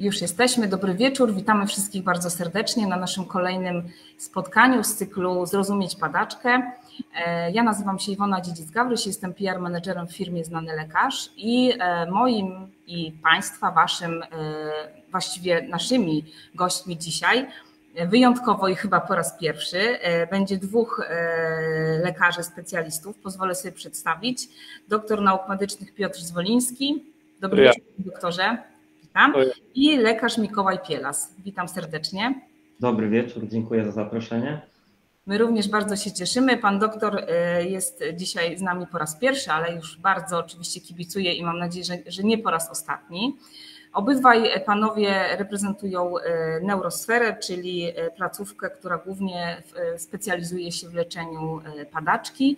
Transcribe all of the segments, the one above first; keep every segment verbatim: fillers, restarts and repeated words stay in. Już jesteśmy. Dobry wieczór. Witamy wszystkich bardzo serdecznie na naszym kolejnym spotkaniu z cyklu Zrozumieć Padaczkę. Ja nazywam się Iwona Dziedzic-Gawryś, jestem P R menedżerem w firmie Znany Lekarz i moim i Państwa, Waszym, właściwie naszymi gośćmi dzisiaj, wyjątkowo i chyba po raz pierwszy, będzie dwóch lekarzy specjalistów. Pozwolę sobie przedstawić. Doktor nauk medycznych Piotr Zwoliński. Dobry ja. wieczór, doktorze. Witam. I lekarz Mikołaj Pielas. Witam serdecznie. Dobry wieczór, dziękuję za zaproszenie. My również bardzo się cieszymy. Pan doktor jest dzisiaj z nami po raz pierwszy, ale już bardzo oczywiście kibicuje i mam nadzieję, że, że nie po raz ostatni. Obydwaj panowie reprezentują Neurosferę, czyli placówkę, która głównie specjalizuje się w leczeniu padaczki.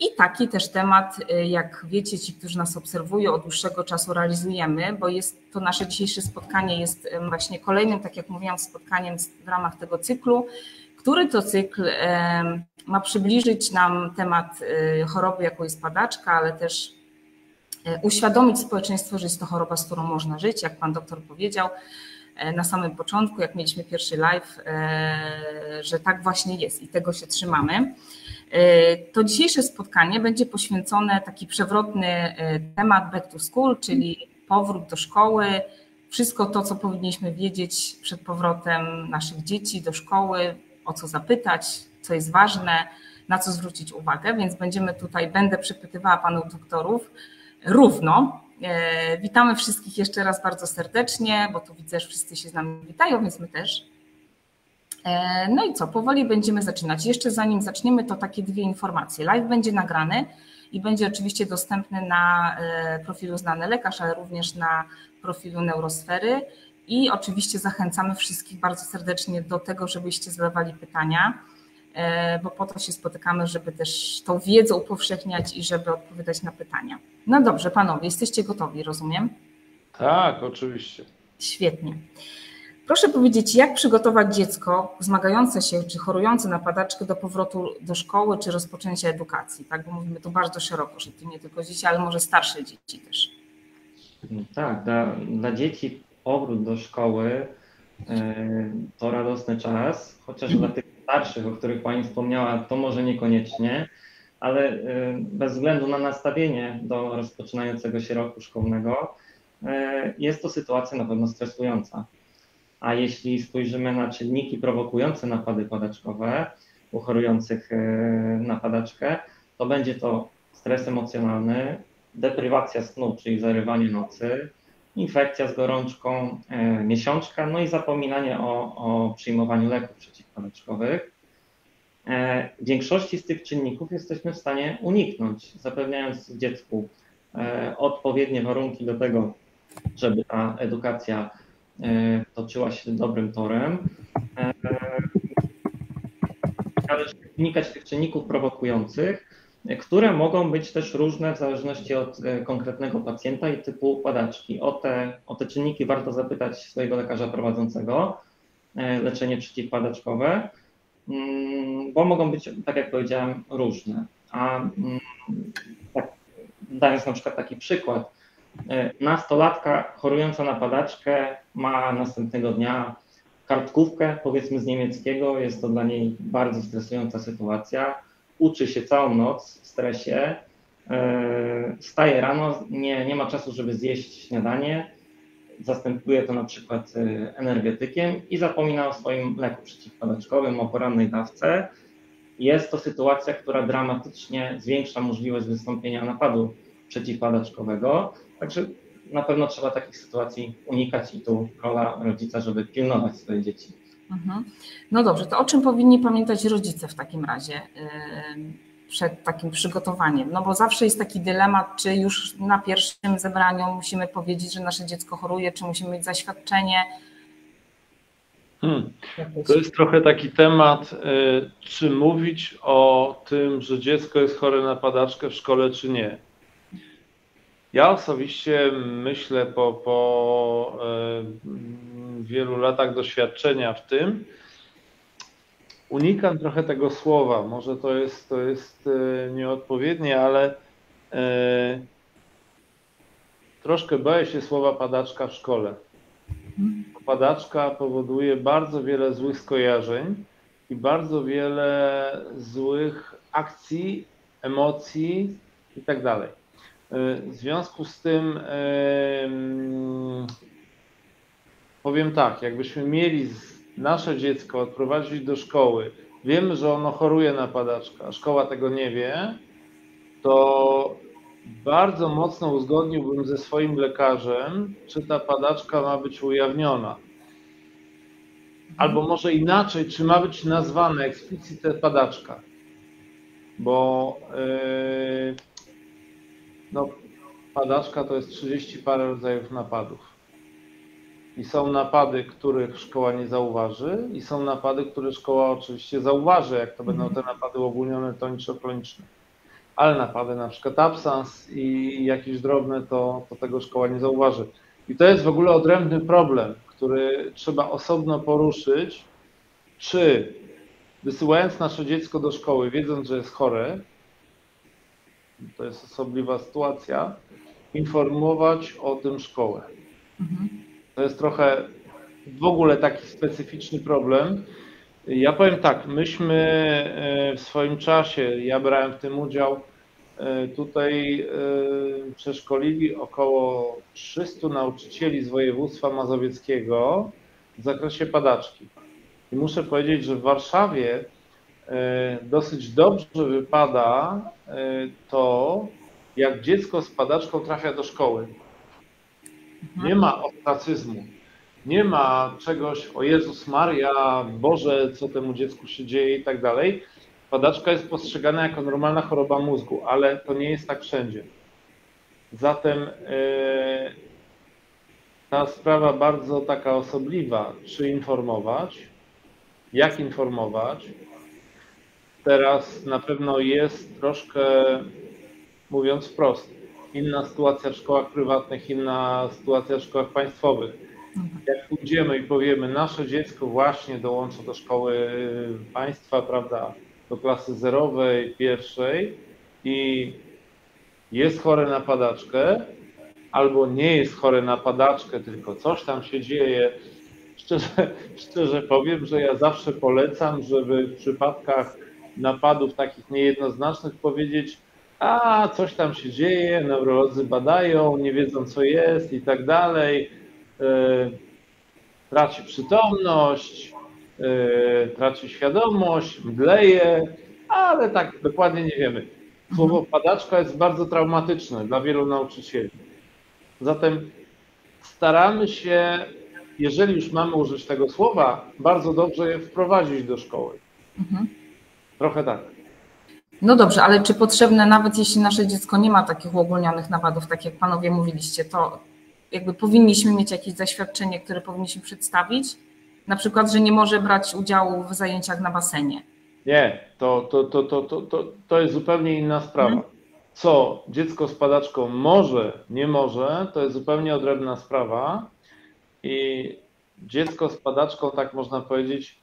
I taki też temat, jak wiecie, ci, którzy nas obserwują, od dłuższego czasu realizujemy, bo jest to nasze dzisiejsze spotkanie jest właśnie kolejnym, tak jak mówiłam, spotkaniem w ramach tego cyklu, który to cykl ma przybliżyć nam temat choroby, jaką jest padaczka, ale też uświadomić społeczeństwu, że jest to choroba, z którą można żyć, jak pan doktor powiedział na samym początku, jak mieliśmy pierwszy live, że tak właśnie jest i tego się trzymamy. To dzisiejsze spotkanie będzie poświęcone taki przewrotny temat back to school, czyli powrót do szkoły, wszystko to, co powinniśmy wiedzieć przed powrotem naszych dzieci do szkoły, o co zapytać, co jest ważne, na co zwrócić uwagę, więc będziemy tutaj, będę przepytywała panów doktorów równo. Witamy wszystkich jeszcze raz bardzo serdecznie, bo tu widzę, że wszyscy się z nami witają, więc my też. No i co, powoli będziemy zaczynać. Jeszcze zanim zaczniemy, to takie dwie informacje. Live będzie nagrany i będzie oczywiście dostępny na profilu Znany Lekarz, ale również na profilu Neurosfery i oczywiście zachęcamy wszystkich bardzo serdecznie do tego, żebyście zadawali pytania, bo po to się spotykamy, żeby też tą wiedzę upowszechniać i żeby odpowiadać na pytania. No dobrze, panowie, jesteście gotowi, rozumiem? Tak, oczywiście. Świetnie. Proszę powiedzieć, jak przygotować dziecko zmagające się czy chorujące na padaczkę do powrotu do szkoły czy rozpoczęcia edukacji? Tak, bo mówimy tu bardzo szeroko, że to nie tylko dzieci, ale może starsze dzieci też. Tak, dla, dla dzieci powrót do szkoły y, to radosny czas, chociaż dla tych starszych, o których pani wspomniała, to może niekoniecznie, ale y, bez względu na nastawienie do rozpoczynającego się roku szkolnego y, jest to sytuacja na pewno stresująca. A jeśli spojrzymy na czynniki prowokujące napady padaczkowe u chorujących na padaczkę, to będzie to stres emocjonalny, deprywacja snu, czyli zarywanie nocy, infekcja z gorączką, miesiączka, no i zapominanie o, o przyjmowaniu leków przeciwpadaczkowych. Większości z tych czynników jesteśmy w stanie uniknąć, zapewniając dziecku odpowiednie warunki do tego, żeby ta edukacja toczyła się dobrym torem, ale unikać tych czynników prowokujących, które mogą być też różne w zależności od konkretnego pacjenta i typu padaczki. O te, o te czynniki warto zapytać swojego lekarza prowadzącego leczenie przeciwpadaczkowe, bo mogą być, tak jak powiedziałem, różne. A tak, dając na przykład taki przykład, nastolatka chorująca na padaczkę ma następnego dnia kartkówkę, powiedzmy z niemieckiego, jest to dla niej bardzo stresująca sytuacja, uczy się całą noc w stresie, wstaje rano, nie, nie ma czasu, żeby zjeść śniadanie, zastępuje to na przykład energetykiem i zapomina o swoim leku przeciwpadaczkowym, o porannej dawce. Jest to sytuacja, która dramatycznie zwiększa możliwość wystąpienia napadu przeciwpadaczkowego. Także na pewno trzeba takich sytuacji unikać i tu rola rodzica, żeby pilnować swoje dzieci. Mhm. No dobrze, to o czym powinni pamiętać rodzice w takim razie przed takim przygotowaniem? No bo zawsze jest taki dylemat, czy już na pierwszym zebraniu musimy powiedzieć, że nasze dziecko choruje, czy musimy mieć zaświadczenie. Hmm. To jest trochę taki temat, czy mówić o tym, że dziecko jest chore na padaczkę w szkole, czy nie. Ja osobiście myślę po, po y, wielu latach doświadczenia w tym, unikam trochę tego słowa, może to jest, to jest y, nieodpowiednie, ale y, troszkę boję się słowa padaczka w szkole. Padaczka powoduje bardzo wiele złych skojarzeń i bardzo wiele złych akcji, emocji i tak dalej. W związku z tym powiem tak, jakbyśmy mieli nasze dziecko odprowadzić do szkoły, wiemy, że ono choruje na padaczka, szkoła tego nie wie, to bardzo mocno uzgodniłbym ze swoim lekarzem, czy ta padaczka ma być ujawniona. Albo może inaczej, czy ma być nazwana eksplicite padaczka. Bo yy, no, padaczka to jest trzydzieści parę rodzajów napadów. I są napady, których szkoła nie zauważy, i są napady, które szkoła oczywiście zauważy, jak to będą te napady ogólnione, toniczno-kliniczne. Ale napady na przykład absans i jakieś drobne, to, to tego szkoła nie zauważy. I to jest w ogóle odrębny problem, który trzeba osobno poruszyć, czy wysyłając nasze dziecko do szkoły, wiedząc, że jest chore, to jest osobliwa sytuacja, informować o tym szkołę. Mhm. To jest trochę w ogóle taki specyficzny problem. Ja powiem tak, myśmy w swoim czasie, ja brałem w tym udział, tutaj przeszkolili około trzystu nauczycieli z województwa mazowieckiego w zakresie padaczki. I muszę powiedzieć, że w Warszawie dosyć dobrze wypada to, jak dziecko z padaczką trafia do szkoły. Nie ma ostracyzmu. Nie ma czegoś, o Jezus Maria, Boże, co temu dziecku się dzieje i tak dalej. Padaczka jest postrzegana jako normalna choroba mózgu, ale to nie jest tak wszędzie. Zatem yy, ta sprawa bardzo taka osobliwa, czy informować, jak informować. Teraz na pewno jest troszkę, mówiąc wprost, inna sytuacja w szkołach prywatnych, inna sytuacja w szkołach państwowych. Jak pójdziemy i powiemy, nasze dziecko właśnie dołącza do szkoły państwa, prawda, do klasy zerowej, pierwszej i jest chore na padaczkę, albo nie jest chore na padaczkę, tylko coś tam się dzieje. Szczerze, szczerze powiem, że ja zawsze polecam, żeby w przypadkach napadów takich niejednoznacznych powiedzieć, a coś tam się dzieje, neurolodzy badają, nie wiedzą co jest i tak dalej. Traci przytomność, traci świadomość, mdleje, ale tak dokładnie nie wiemy. Słowo padaczka jest bardzo traumatyczne dla wielu nauczycieli. Zatem staramy się, jeżeli już mamy użyć tego słowa, bardzo dobrze je wprowadzić do szkoły. Mhm. Trochę tak. No dobrze, ale czy potrzebne, nawet jeśli nasze dziecko nie ma takich uogólnionych napadów, tak jak panowie mówiliście, to jakby powinniśmy mieć jakieś zaświadczenie, które powinniśmy przedstawić, na przykład, że nie może brać udziału w zajęciach na basenie. Nie, to, to, to, to, to, to, to jest zupełnie inna sprawa. Hmm. Co dziecko z padaczką może, nie może, to jest zupełnie odrębna sprawa i dziecko z padaczką, tak można powiedzieć,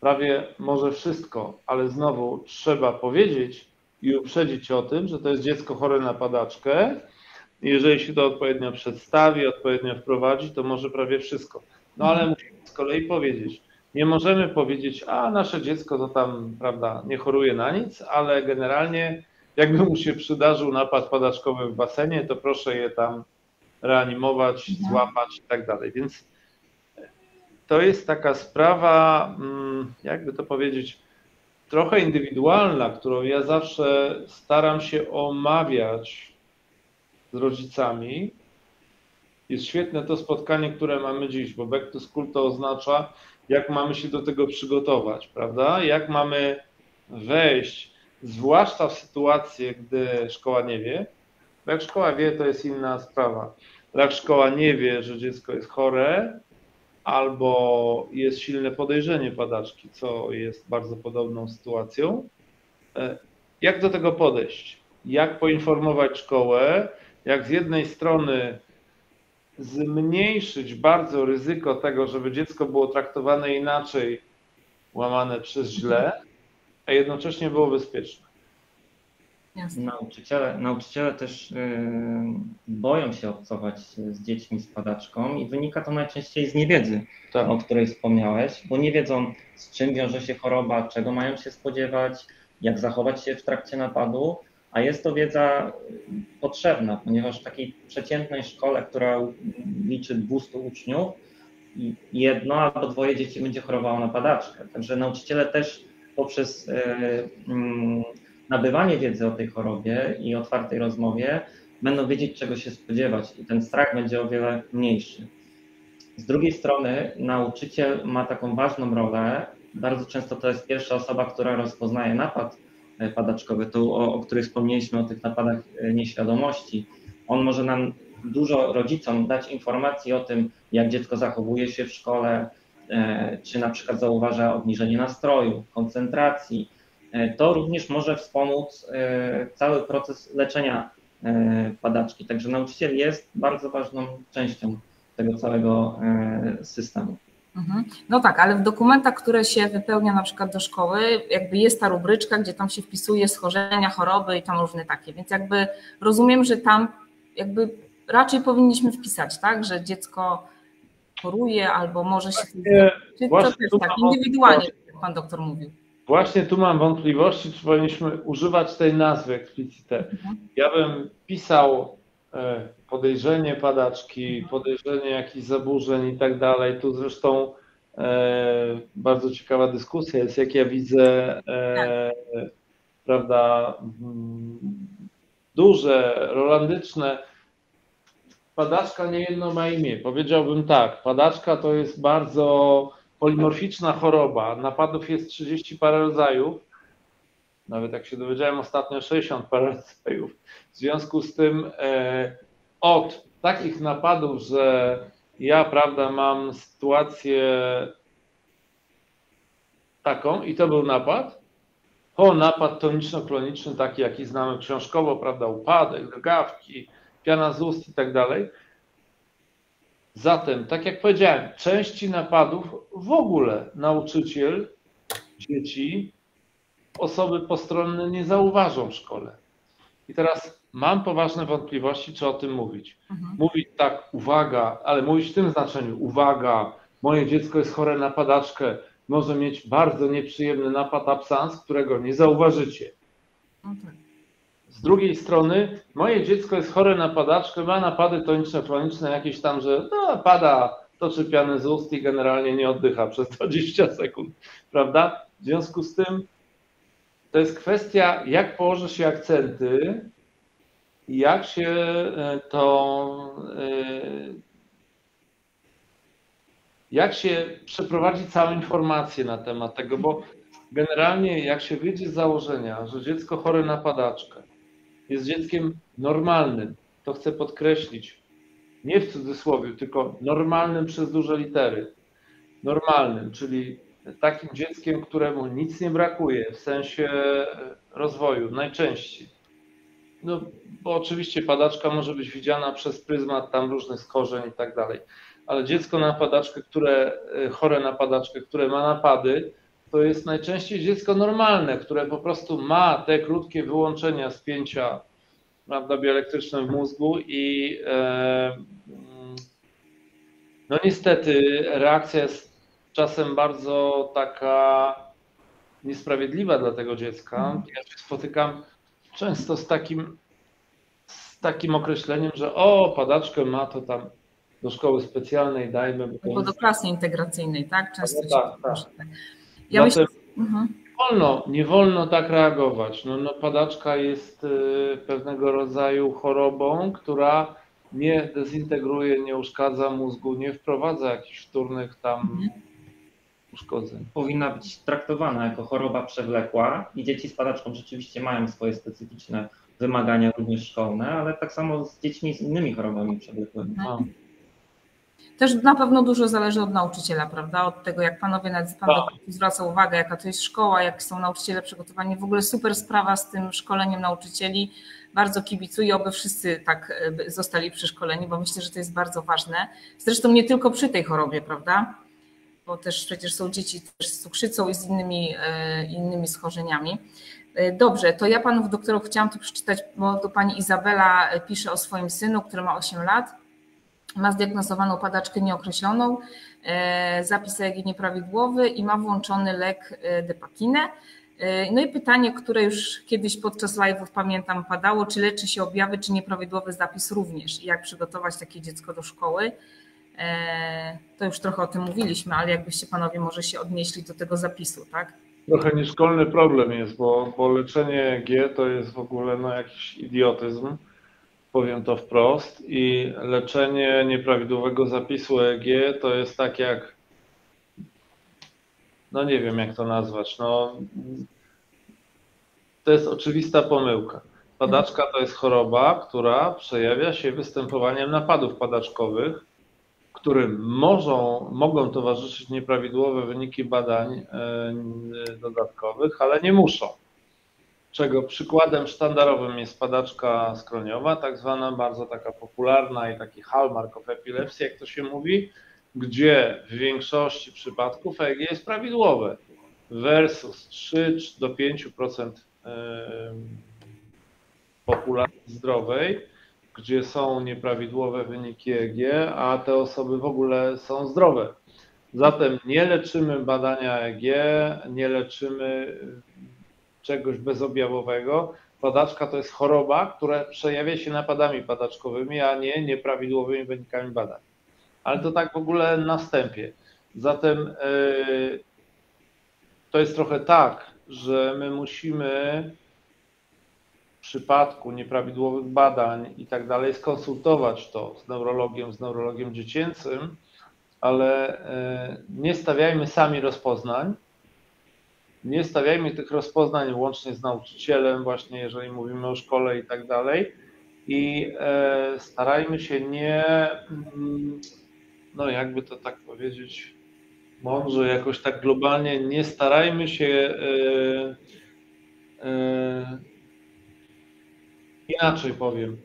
prawie może wszystko, ale znowu trzeba powiedzieć i uprzedzić o tym, że to jest dziecko chore na padaczkę. Jeżeli się to odpowiednio przedstawi, odpowiednio wprowadzi, to może prawie wszystko. No ale musimy z kolei powiedzieć, nie możemy powiedzieć, a nasze dziecko to tam, prawda, nie choruje na nic, ale generalnie jakby mu się przydarzył napad padaczkowy w basenie, to proszę je tam reanimować, złapać i tak dalej. Więc to jest taka sprawa, jakby to powiedzieć, trochę indywidualna, którą ja zawsze staram się omawiać z rodzicami. Jest świetne to spotkanie, które mamy dziś, bo back to school to oznacza, jak mamy się do tego przygotować, prawda? Jak mamy wejść, zwłaszcza w sytuację, gdy szkoła nie wie. Bo jak szkoła wie, to jest inna sprawa. Jak szkoła nie wie, że dziecko jest chore, albo jest silne podejrzenie padaczki, co jest bardzo podobną sytuacją. Jak do tego podejść? Jak poinformować szkołę? Jak z jednej strony zmniejszyć bardzo ryzyko tego, żeby dziecko było traktowane inaczej, łamane przez źle, a jednocześnie było bezpieczne. Jasne. Nauczyciele, nauczyciele też yy, boją się obcować z dziećmi z padaczką i wynika to najczęściej z niewiedzy, tak, o której wspomniałeś, bo nie wiedzą, z czym wiąże się choroba, czego mają się spodziewać, jak zachować się w trakcie napadu, a jest to wiedza potrzebna, ponieważ w takiej przeciętnej szkole, która liczy dwieście uczniów, jedno albo dwoje dzieci będzie chorowało na padaczkę. Także nauczyciele też poprzez yy, yy, nabywanie wiedzy o tej chorobie i otwartej rozmowie będą wiedzieć, czego się spodziewać i ten strach będzie o wiele mniejszy. Z drugiej strony nauczyciel ma taką ważną rolę, bardzo często to jest pierwsza osoba, która rozpoznaje napad padaczkowy, tu o, o której wspomnieliśmy, o tych napadach nieświadomości. On może nam dużo rodzicom dać informacji o tym, jak dziecko zachowuje się w szkole, czy na przykład zauważa obniżenie nastroju, koncentracji. To również może wspomóc cały proces leczenia padaczki. Także nauczyciel jest bardzo ważną częścią tego całego systemu. No tak, ale w dokumentach, które się wypełnia na przykład do szkoły, jakby jest ta rubryczka, gdzie tam się wpisuje schorzenia, choroby i tam różne takie, więc jakby rozumiem, że tam jakby raczej powinniśmy wpisać, tak, że dziecko choruje albo może się... Czy to też tak, indywidualnie, jak pan doktor mówił. Właśnie tu mam wątpliwości, czy powinniśmy używać tej nazwy eksplicite. Ja bym pisał podejrzenie padaczki, podejrzenie jakichś zaburzeń i tak dalej. Tu zresztą e, bardzo ciekawa dyskusja jest, jak ja widzę, e, prawda, duże, rolandyczne. Padaczka niejedno ma imię. Powiedziałbym tak, padaczka to jest bardzo polimorficzna choroba. Napadów jest trzydzieści parę rodzajów. Nawet jak się dowiedziałem ostatnio, sześćdziesiąt parę rodzajów. W związku z tym e, od takich napadów, że ja, prawda, mam sytuację taką i to był napad, po napad toniczno-kloniczny, taki jaki znamy książkowo, prawda, upadek, drgawki, piana z ust i tak dalej. Zatem, tak jak powiedziałem, części napadów w ogóle nauczyciel, dzieci, osoby postronne nie zauważą w szkole. I teraz mam poważne wątpliwości, czy o tym mówić. Mhm. Mówić tak, uwaga, ale mówić w tym znaczeniu, uwaga, moje dziecko jest chore na padaczkę, może mieć bardzo nieprzyjemny napad absans, którego nie zauważycie. Okay. Z drugiej strony, moje dziecko jest chore na padaczkę, ma napady toniczno-kloniczne jakieś tam, że no, pada, toczy pianę z ust i generalnie nie oddycha przez dwadzieścia sekund, prawda? W związku z tym to jest kwestia, jak położy się akcenty i jak się to, jak się przeprowadzi całą informację na temat tego, bo generalnie jak się wyjdzie z założenia, że dziecko chore na padaczkę jest dzieckiem normalnym, to chcę podkreślić, nie w cudzysłowie, tylko normalnym przez duże litery, normalnym, czyli takim dzieckiem, któremu nic nie brakuje w sensie rozwoju, najczęściej. No, bo oczywiście padaczka może być widziana przez pryzmat tam różnych schorzeń i tak dalej, ale dziecko na padaczkę, które, chore na padaczkę, które ma napady, to jest najczęściej dziecko normalne, które po prostu ma te krótkie wyłączenia spięcia, prawda, bioelektryczne w mózgu i e, no niestety reakcja jest czasem bardzo taka niesprawiedliwa dla tego dziecka. Ja się spotykam często z takim, z takim określeniem, że o, padaczkę ma to tam do szkoły specjalnej, dajmy. Bo albo do klasy integracyjnej, tak? Często się tak, tak. tak. Ja myślę... mhm. nie, wolno, nie wolno tak reagować. No, no, padaczka jest y, pewnego rodzaju chorobą, która nie dezintegruje, nie uszkadza mózgu, nie wprowadza jakichś wtórnych tam mhm. uszkodzeń. Powinna być traktowana jako choroba przewlekła i dzieci z padaczką rzeczywiście mają swoje specyficzne wymagania, również szkolne, ale tak samo z dziećmi z innymi chorobami przewlekłymi. Mhm. Też na pewno dużo zależy od nauczyciela, prawda? Od tego, jak panowie, nawet pan doktor zwraca uwagę, jaka to jest szkoła, jak są nauczyciele przygotowani. W ogóle super sprawa z tym szkoleniem nauczycieli. Bardzo kibicuję, oby wszyscy tak zostali przeszkoleni, bo myślę, że to jest bardzo ważne. Zresztą nie tylko przy tej chorobie, prawda? Bo też przecież są dzieci też z cukrzycą i z innymi, innymi schorzeniami. Dobrze, to ja panów doktorów chciałam tu przeczytać, bo to pani Izabela pisze o swoim synu, który ma osiem lat. Ma zdiagnozowaną padaczkę nieokreśloną, zapis E E G nieprawidłowy i ma włączony lek Depakine. No i pytanie, które już kiedyś podczas live'ów, pamiętam, padało, czy leczy się objawy, czy nieprawidłowy zapis również i jak przygotować takie dziecko do szkoły. To już trochę o tym mówiliśmy, ale jakbyście panowie może się odnieśli do tego zapisu, tak? Trochę nieszkolny problem jest, bo, bo leczenie E E G to jest w ogóle no, jakiś idiotyzm, powiem to wprost, i leczenie nieprawidłowego zapisu E E G to jest tak jak, no nie wiem jak to nazwać, no to jest oczywista pomyłka. Padaczka to jest choroba, która przejawia się występowaniem napadów padaczkowych, którym mogą, mogą towarzyszyć nieprawidłowe wyniki badań dodatkowych, ale nie muszą. Czego przykładem sztandarowym jest padaczka skroniowa, tak zwana, bardzo taka popularna i taki hallmark of epilepsy, jak to się mówi, gdzie w większości przypadków E E G jest prawidłowe versus trzy do pięciu procent populacji zdrowej, gdzie są nieprawidłowe wyniki E E G, a te osoby w ogóle są zdrowe. Zatem nie leczymy badania E E G, nie leczymy czegoś bezobjawowego. Padaczka to jest choroba, która przejawia się napadami padaczkowymi, a nie nieprawidłowymi wynikami badań. Ale to tak w ogóle na wstępie. Zatem yy, to jest trochę tak, że my musimy w przypadku nieprawidłowych badań i tak dalej skonsultować to z neurologiem, z neurologiem dziecięcym, ale yy, nie stawiajmy sami rozpoznań, nie stawiajmy tych rozpoznań łącznie z nauczycielem, właśnie jeżeli mówimy o szkole i tak dalej, i starajmy się nie, no jakby to tak powiedzieć mądrze, jakoś tak globalnie, nie starajmy się inaczej powiem.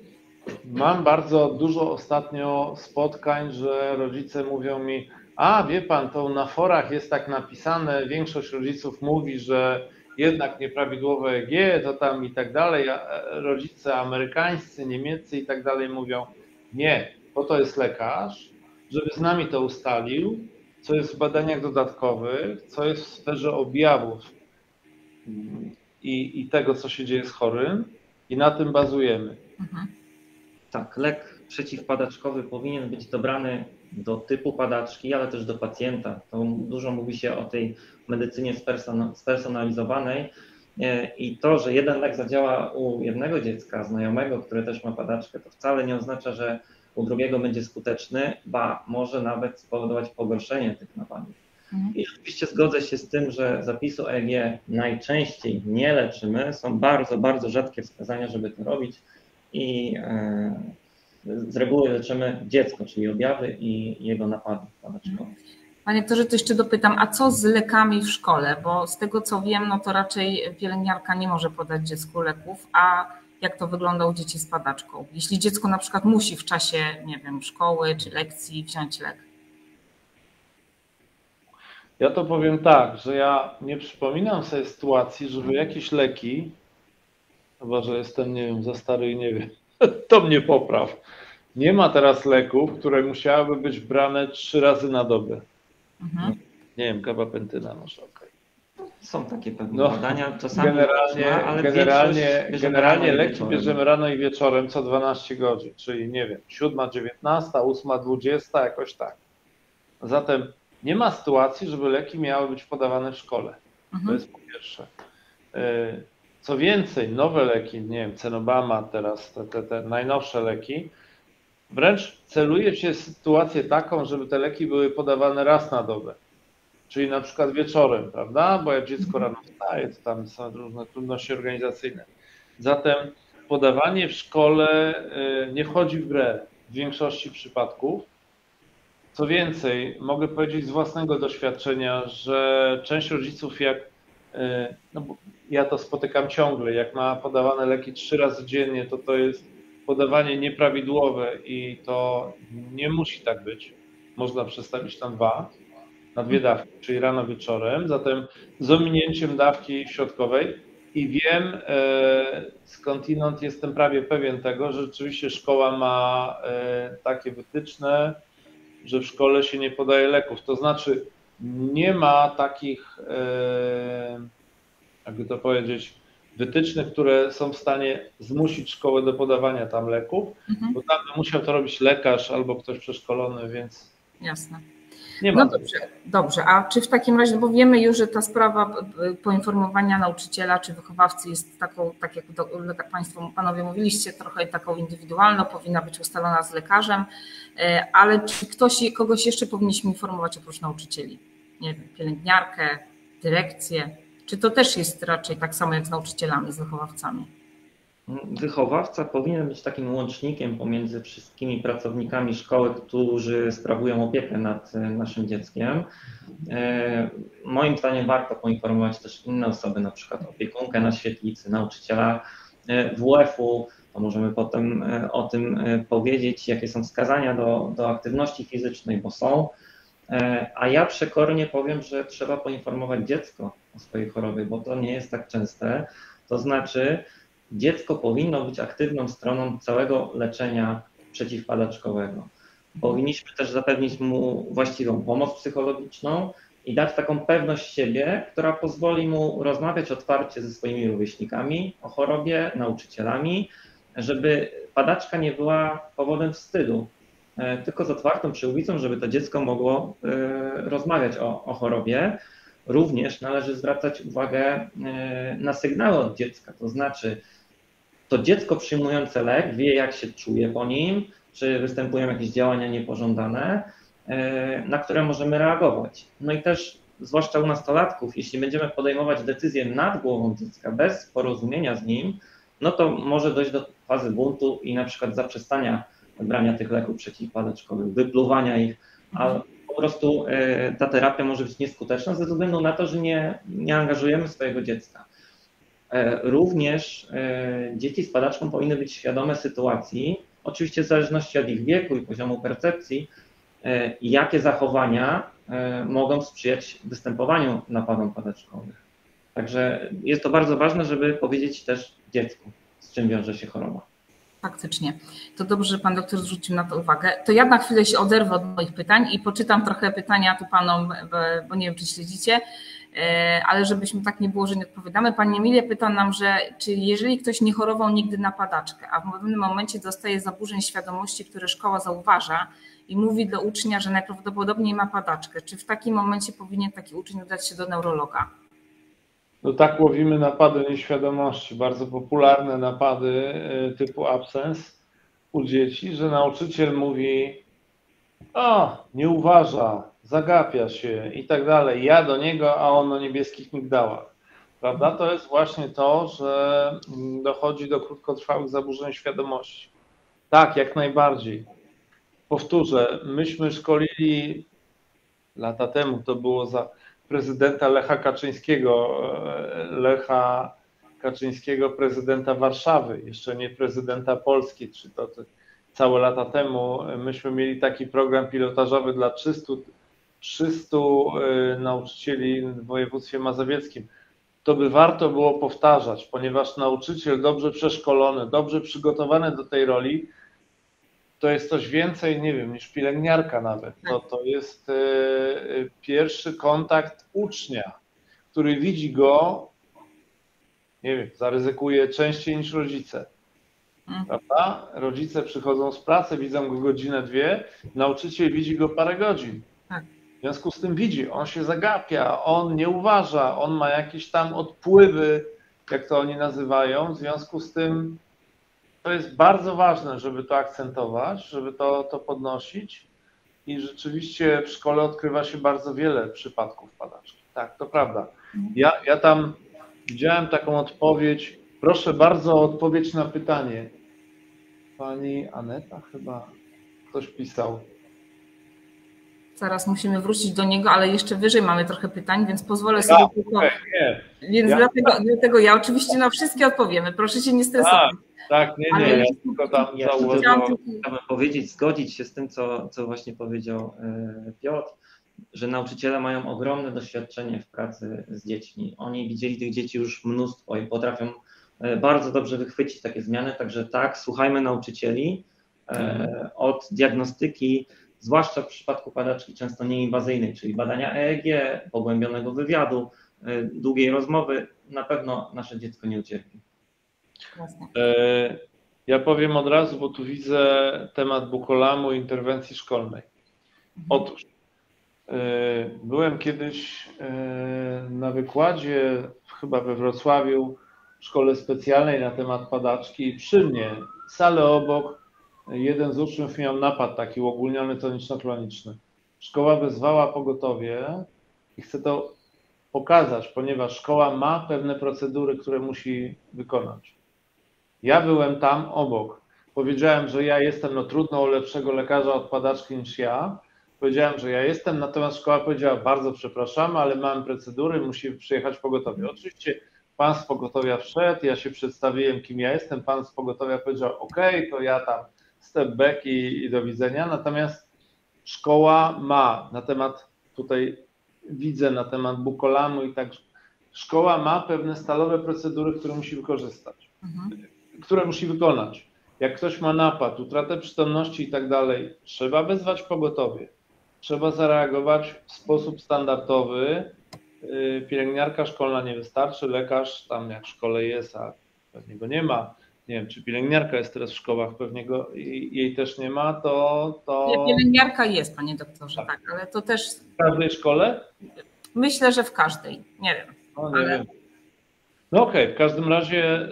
Mam bardzo dużo ostatnio spotkań, że rodzice mówią mi: a wie pan, to na forach jest tak napisane, większość rodziców mówi, że jednak nieprawidłowe E E G, to tam i tak dalej, rodzice amerykańscy, niemieccy i tak dalej mówią: nie, bo to jest lekarz, żeby z nami to ustalił, co jest w badaniach dodatkowych, co jest w sferze objawów i, i tego, co się dzieje z chorym, i na tym bazujemy. Mhm. Tak, lek przeciwpadaczkowy powinien być dobrany do typu padaczki, ale też do pacjenta. To dużo mówi się o tej medycynie spersonalizowanej i to, że jeden lek zadziała u jednego dziecka, znajomego, które też ma padaczkę, to wcale nie oznacza, że u drugiego będzie skuteczny, ba, może nawet spowodować pogorszenie tych napadów. Mhm. I oczywiście zgodzę się z tym, że zapisu E E G najczęściej nie leczymy. Są bardzo, bardzo rzadkie wskazania, żeby to robić, i yy, z reguły leczymy dziecko, czyli objawy i jego napady padaczkowe. Panie doktorze, to jeszcze dopytam, a co z lekami w szkole? Bo z tego co wiem, no to raczej pielęgniarka nie może podać dziecku leków, a jak to wygląda u dzieci z padaczką? Jeśli dziecko na przykład musi w czasie, nie wiem, szkoły czy lekcji wziąć lek? Ja to powiem tak, że ja nie przypominam sobie sytuacji, żeby jakieś leki, chyba że jestem, nie wiem, za stary i nie wiem, to mnie popraw. Nie ma teraz leków, które musiałyby być brane trzy razy na dobę. Mhm. Nie wiem, gabapentyna może, okej. Okay. Są takie pewne no, badania, czasami generalnie, można, ale generalnie, generalnie leki bierzemy rano i wieczorem co dwanaście godzin, czyli nie wiem, siódma, dziewiętnasta, ósma, dwudziesta, jakoś tak. Zatem nie ma sytuacji, żeby leki miały być podawane w szkole. Mhm. To jest po pierwsze. Co więcej, nowe leki, nie wiem, Cenobama teraz, te, te, te najnowsze leki, wręcz celuje się sytuację taką, żeby te leki były podawane raz na dobę, czyli na przykład wieczorem, prawda, bo jak dziecko rano wstaje, to tam są różne trudności organizacyjne. Zatem podawanie w szkole nie wchodzi w grę w większości przypadków. Co więcej, mogę powiedzieć z własnego doświadczenia, że część rodziców, jak no bo ja to spotykam ciągle, jak ma podawane leki trzy razy dziennie, to to jest podawanie nieprawidłowe i to nie musi tak być. Można przestawić na dwa, na dwie dawki, czyli rano, wieczorem. Zatem z ominięciem dawki środkowej I wiem, skądinąd jestem prawie pewien tego, że rzeczywiście szkoła ma takie wytyczne, że w szkole się nie podaje leków. To znaczy nie ma takich, jakby to powiedzieć, wytycznych, które są w stanie zmusić szkołę do podawania tam leków, mhm. bo tam musiał to robić lekarz albo ktoś przeszkolony, więc... Jasne. Nie ma no dobrze, dobrze, a czy w takim razie, bo wiemy już, że ta sprawa poinformowania nauczyciela czy wychowawcy jest taką, tak jak do, Państwo, Panowie mówiliście, trochę taką indywidualną, powinna być ustalona z lekarzem, ale czy ktoś, kogoś jeszcze powinniśmy informować oprócz nauczycieli? Nie wiem, pielęgniarkę, dyrekcję? Czy to też jest raczej tak samo jak z nauczycielami, z wychowawcami? Wychowawca powinien być takim łącznikiem pomiędzy wszystkimi pracownikami szkoły, którzy sprawują opiekę nad naszym dzieckiem. Moim zdaniem warto poinformować też inne osoby, na przykład opiekunkę na świetlicy, nauczyciela W F u. To możemy potem o tym powiedzieć, jakie są wskazania do, do aktywności fizycznej, bo są. A ja przekornie powiem, że trzeba poinformować dziecko o swojej chorobie, bo to nie jest tak częste. To znaczy, dziecko powinno być aktywną stroną całego leczenia przeciwpadaczkowego. Powinniśmy też zapewnić mu właściwą pomoc psychologiczną i dać taką pewność siebie, która pozwoli mu rozmawiać otwarcie ze swoimi rówieśnikami o chorobie, nauczycielami, żeby padaczka nie była powodem wstydu, tylko z otwartą przyłbicą, żeby to dziecko mogło rozmawiać o, o chorobie. Również należy zwracać uwagę na sygnały od dziecka, to znaczy to dziecko przyjmujące lek wie, jak się czuje po nim, czy występują jakieś działania niepożądane, na które możemy reagować. No i też, zwłaszcza u nastolatków, jeśli będziemy podejmować decyzje nad głową dziecka bez porozumienia z nim, no to może dojść do fazy buntu i na przykład zaprzestania brania tych leków przeciwpadaczkowych, wypluwania ich, a po prostu ta terapia może być nieskuteczna ze względu na to, że nie, nie angażujemy swojego dziecka. Również dzieci z padaczką powinny być świadome sytuacji, oczywiście w zależności od ich wieku i poziomu percepcji, jakie zachowania mogą sprzyjać występowaniu napadom padaczkowych. Także jest to bardzo ważne, żeby powiedzieć też dziecku, z czym wiąże się choroba. Faktycznie. To dobrze, że pan doktor zwrócił na to uwagę. To ja na chwilę się oderwę od moich pytań i poczytam trochę pytania tu panom, bo nie wiem, czy śledzicie, ale żebyśmy tak nie było, że nie odpowiadamy. Pani Emilia pyta nam, że czy jeżeli ktoś nie chorował nigdy na padaczkę, a w pewnym momencie dostaje zaburzeń świadomości, które szkoła zauważa i mówi do ucznia, że najprawdopodobniej ma padaczkę, czy w takim momencie powinien taki uczeń udać się do neurologa? No tak łowimy napady nieświadomości, bardzo popularne napady typu absens u dzieci, że nauczyciel mówi: o, nie uważa, zagapia się i tak dalej, ja do niego, a on o niebieskich migdałach. Prawda? To jest właśnie to, że dochodzi do krótkotrwałych zaburzeń świadomości. Tak, jak najbardziej. Powtórzę, myśmy szkolili, lata temu to było za... prezydenta Lecha Kaczyńskiego, Lecha Kaczyńskiego, prezydenta Warszawy, jeszcze nie prezydenta Polski, czy to, to całe lata temu myśmy mieli taki program pilotażowy dla trzystu nauczycieli w województwie mazowieckim. To by warto było powtarzać, ponieważ nauczyciel dobrze przeszkolony, dobrze przygotowany do tej roli, to jest coś więcej, nie wiem, niż pielęgniarka nawet. To, to jest y, pierwszy kontakt ucznia, który widzi go, nie wiem, zaryzykuje częściej niż rodzice. Prawda? Rodzice przychodzą z pracy, widzą go godzinę, dwie, nauczyciel widzi go parę godzin. W związku z tym widzi, on się zagapia, on nie uważa, on ma jakieś tam odpływy, jak to oni nazywają, w związku z tym to jest bardzo ważne, żeby to akcentować, żeby to, to podnosić i rzeczywiście w szkole odkrywa się bardzo wiele przypadków padaczki. Tak, to prawda. Ja, ja tam widziałem taką odpowiedź, proszę bardzo o odpowiedź na pytanie. Pani Aneta chyba ktoś pisał. Zaraz musimy wrócić do niego, ale jeszcze wyżej mamy trochę pytań, więc pozwolę ja, sobie tylko... Okay, nie. Więc ja, dlatego, tak. dlatego ja oczywiście na wszystkie odpowiemy. Proszę się nie stresować. A, tak, nie, nie. Ale ja tylko tam ja chciałbym powiedzieć, zgodzić się z tym, co, co właśnie powiedział Piotr. że nauczyciele mają ogromne doświadczenie w pracy z dziećmi. Oni widzieli tych dzieci już mnóstwo i potrafią bardzo dobrze wychwycić takie zmiany, także tak, słuchajmy nauczycieli e, od diagnostyki, zwłaszcza w przypadku padaczki często nieinwazyjnej, czyli badania E E G, pogłębionego wywiadu, e, długiej rozmowy, na pewno nasze dziecko nie ucierpi. E, ja powiem od razu, bo tu widzę temat Buccolamu i interwencji szkolnej. Otóż e, byłem kiedyś e, na wykładzie, chyba we Wrocławiu, w szkole specjalnej na temat padaczki i przy mnie, salę obok, jeden z uczniów miał napad taki uogólniony, toniczno-kloniczny. Szkoła wezwała pogotowie i chcę to pokazać, ponieważ szkoła ma pewne procedury, które musi wykonać. Ja byłem tam obok. Powiedziałem, że ja jestem, no trudno o lepszego lekarza od padaczki niż ja. Powiedziałem, że ja jestem, natomiast szkoła powiedziała, bardzo przepraszamy, ale mamy procedury, musi przyjechać pogotowie. Oczywiście pan z pogotowia wszedł, ja się przedstawiłem, kim ja jestem, pan z pogotowia powiedział, ok, to ja tam step back i, i do widzenia, natomiast szkoła ma na temat, tutaj widzę na temat Buccolamu i tak, szkoła ma pewne stalowe procedury, które musi wykorzystać, mhm. które musi wykonać. Jak ktoś ma napad, utratę przytomności i tak dalej, trzeba wezwać pogotowie, trzeba zareagować w sposób standardowy. Pielęgniarka szkolna nie wystarczy, lekarz tam jak w szkole jest, a pewnie go nie ma. Nie wiem, czy pielęgniarka jest teraz w szkołach, pewnie go, jej też nie ma, to... to... Pielęgniarka jest, panie doktorze, tak. tak, ale to też... W każdej szkole? Myślę, że w każdej, nie wiem. No, nie ale... wiem. No okej, okay. W każdym razie...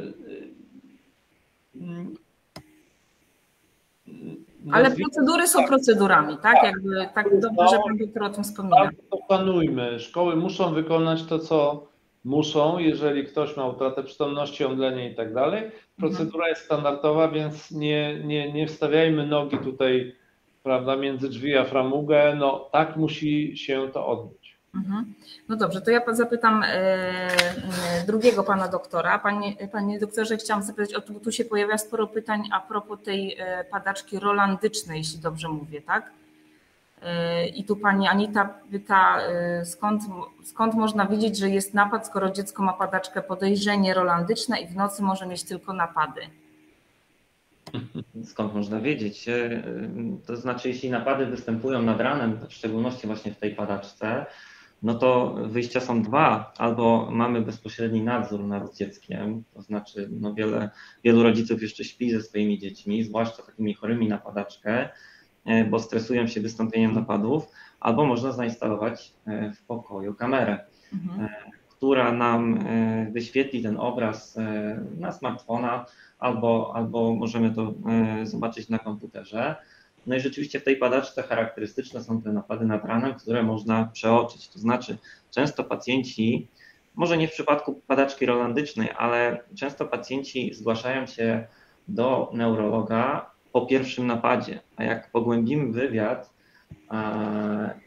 Ale procedury są tak, procedurami, tak? tak Jakby tak dobrze, że pan doktor o tym wspomniał. Tak, to planujmy. Szkoły muszą wykonać to, co muszą, jeżeli ktoś ma utratę przytomności, omdlenie i tak dalej. Procedura mhm. jest standardowa, więc nie, nie, nie wstawiajmy nogi tutaj, prawda, między drzwi a framugę. No tak musi się to odbyć. Mhm. No dobrze, to ja zapytam e, drugiego pana doktora. Panie, panie doktorze, chciałam zapytać, o, tu się pojawia sporo pytań a propos tej e, padaczki rolandycznej, jeśli dobrze mówię, tak? E, I tu pani Anita pyta, e, skąd, skąd można wiedzieć, że jest napad, skoro dziecko ma padaczkę podejrzenie rolandyczne i w nocy może mieć tylko napady? Skąd można wiedzieć? E, to znaczy, jeśli napady występują nad ranem, w szczególności właśnie w tej padaczce, no to wyjścia są dwa, albo mamy bezpośredni nadzór nad dzieckiem, to znaczy no wiele, wielu rodziców jeszcze śpi ze swoimi dziećmi, zwłaszcza takimi chorymi na padaczkę, bo stresują się wystąpieniem napadów, albo można zainstalować w pokoju kamerę, mhm. która nam wyświetli ten obraz na smartfona, albo, albo możemy to zobaczyć na komputerze. No i rzeczywiście w tej padaczce charakterystyczne są te napady nad ranem, które można przeoczyć. To znaczy często pacjenci, może nie w przypadku padaczki rolandycznej, ale często pacjenci zgłaszają się do neurologa po pierwszym napadzie. A jak pogłębimy wywiad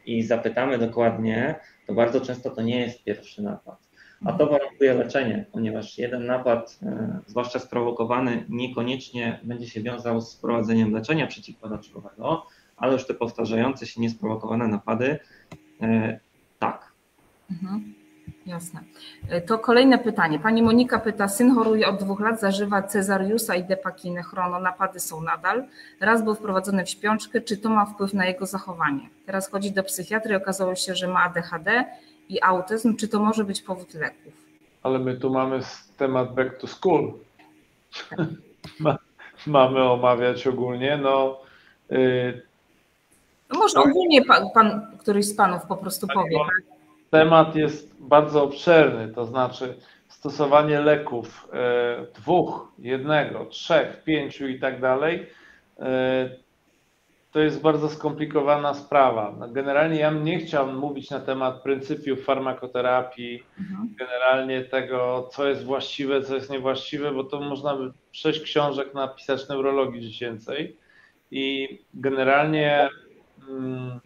i zapytamy dokładnie, to bardzo często to nie jest pierwszy napad. A to warunkuje leczenie, ponieważ jeden napad, zwłaszcza sprowokowany, niekoniecznie będzie się wiązał z prowadzeniem leczenia przeciwpadaczkowego, ale już te powtarzające się niesprowokowane napady, tak. Mhm. Jasne. To kolejne pytanie. Pani Monika pyta, syn choruje od dwóch lat, zażywa cezariusa i depakiny chrono, napady są nadal. Raz był wprowadzony w śpiączkę, czy to ma wpływ na jego zachowanie? Teraz chodzi do psychiatry, okazało się, że ma A D H D i autyzm, czy to może być powód leków? Ale my tu mamy temat back to school. Tak. Mamy omawiać ogólnie, no... Yy, no może tak. ogólnie pan, pan, któryś z panów po prostu tak, powie. Tak? Temat jest bardzo obszerny, to znaczy stosowanie leków yy, dwóch, jednego, trzech, pięciu i tak dalej, yy, to jest bardzo skomplikowana sprawa. Generalnie ja nie chciałbym mówić na temat pryncypiów farmakoterapii, mhm. generalnie tego, co jest właściwe, co jest niewłaściwe, bo to można by sześć książek napisać neurologii dziecięcej i generalnie mm,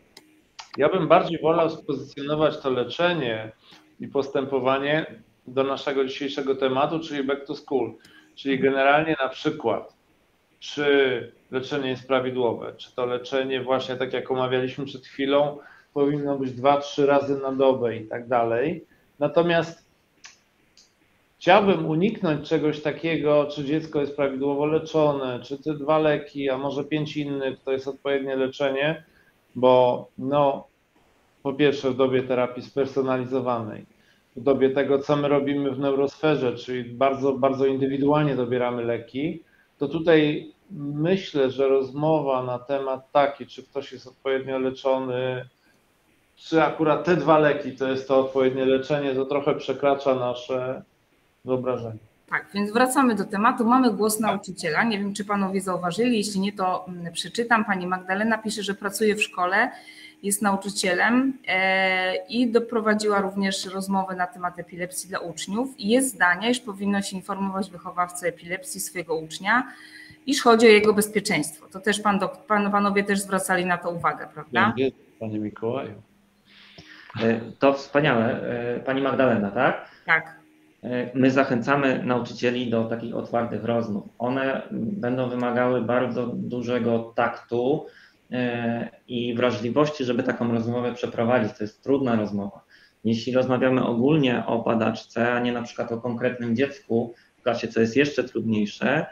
ja bym bardziej wolał spozycjonować to leczenie i postępowanie do naszego dzisiejszego tematu, czyli back to school, czyli generalnie na przykład czy leczenie jest prawidłowe, czy to leczenie właśnie, tak jak omawialiśmy przed chwilą, powinno być dwa trzy razy na dobę i tak dalej. Natomiast chciałbym uniknąć czegoś takiego, czy dziecko jest prawidłowo leczone, czy te dwa leki, a może pięć innych, to jest odpowiednie leczenie, bo no, po pierwsze w dobie terapii spersonalizowanej, w dobie tego, co my robimy w Neurosferze, czyli bardzo, bardzo indywidualnie dobieramy leki, to tutaj myślę, że rozmowa na temat taki, czy ktoś jest odpowiednio leczony, czy akurat te dwa leki to jest to odpowiednie leczenie, to trochę przekracza nasze wyobrażenie. Tak, więc wracamy do tematu. Mamy głos nauczyciela. Nie wiem, czy panowie zauważyli. Jeśli nie, to przeczytam. Pani Magdalena pisze, że pracuje w szkole, jest nauczycielem i doprowadziła również rozmowę na temat epilepsji dla uczniów. Jest zdania, iż powinno się informować wychowawcę epilepsji swojego ucznia, iż chodzi o jego bezpieczeństwo. To też pan, pan panowie też zwracali na to uwagę, prawda? Dziękuję, panie Mikołaju. To wspaniałe. Pani Magdalena, tak? Tak. My zachęcamy nauczycieli do takich otwartych rozmów. One będą wymagały bardzo dużego taktu i wrażliwości, żeby taką rozmowę przeprowadzić. To jest trudna rozmowa. Jeśli rozmawiamy ogólnie o padaczce, a nie na przykład o konkretnym dziecku w klasie, co jest jeszcze trudniejsze,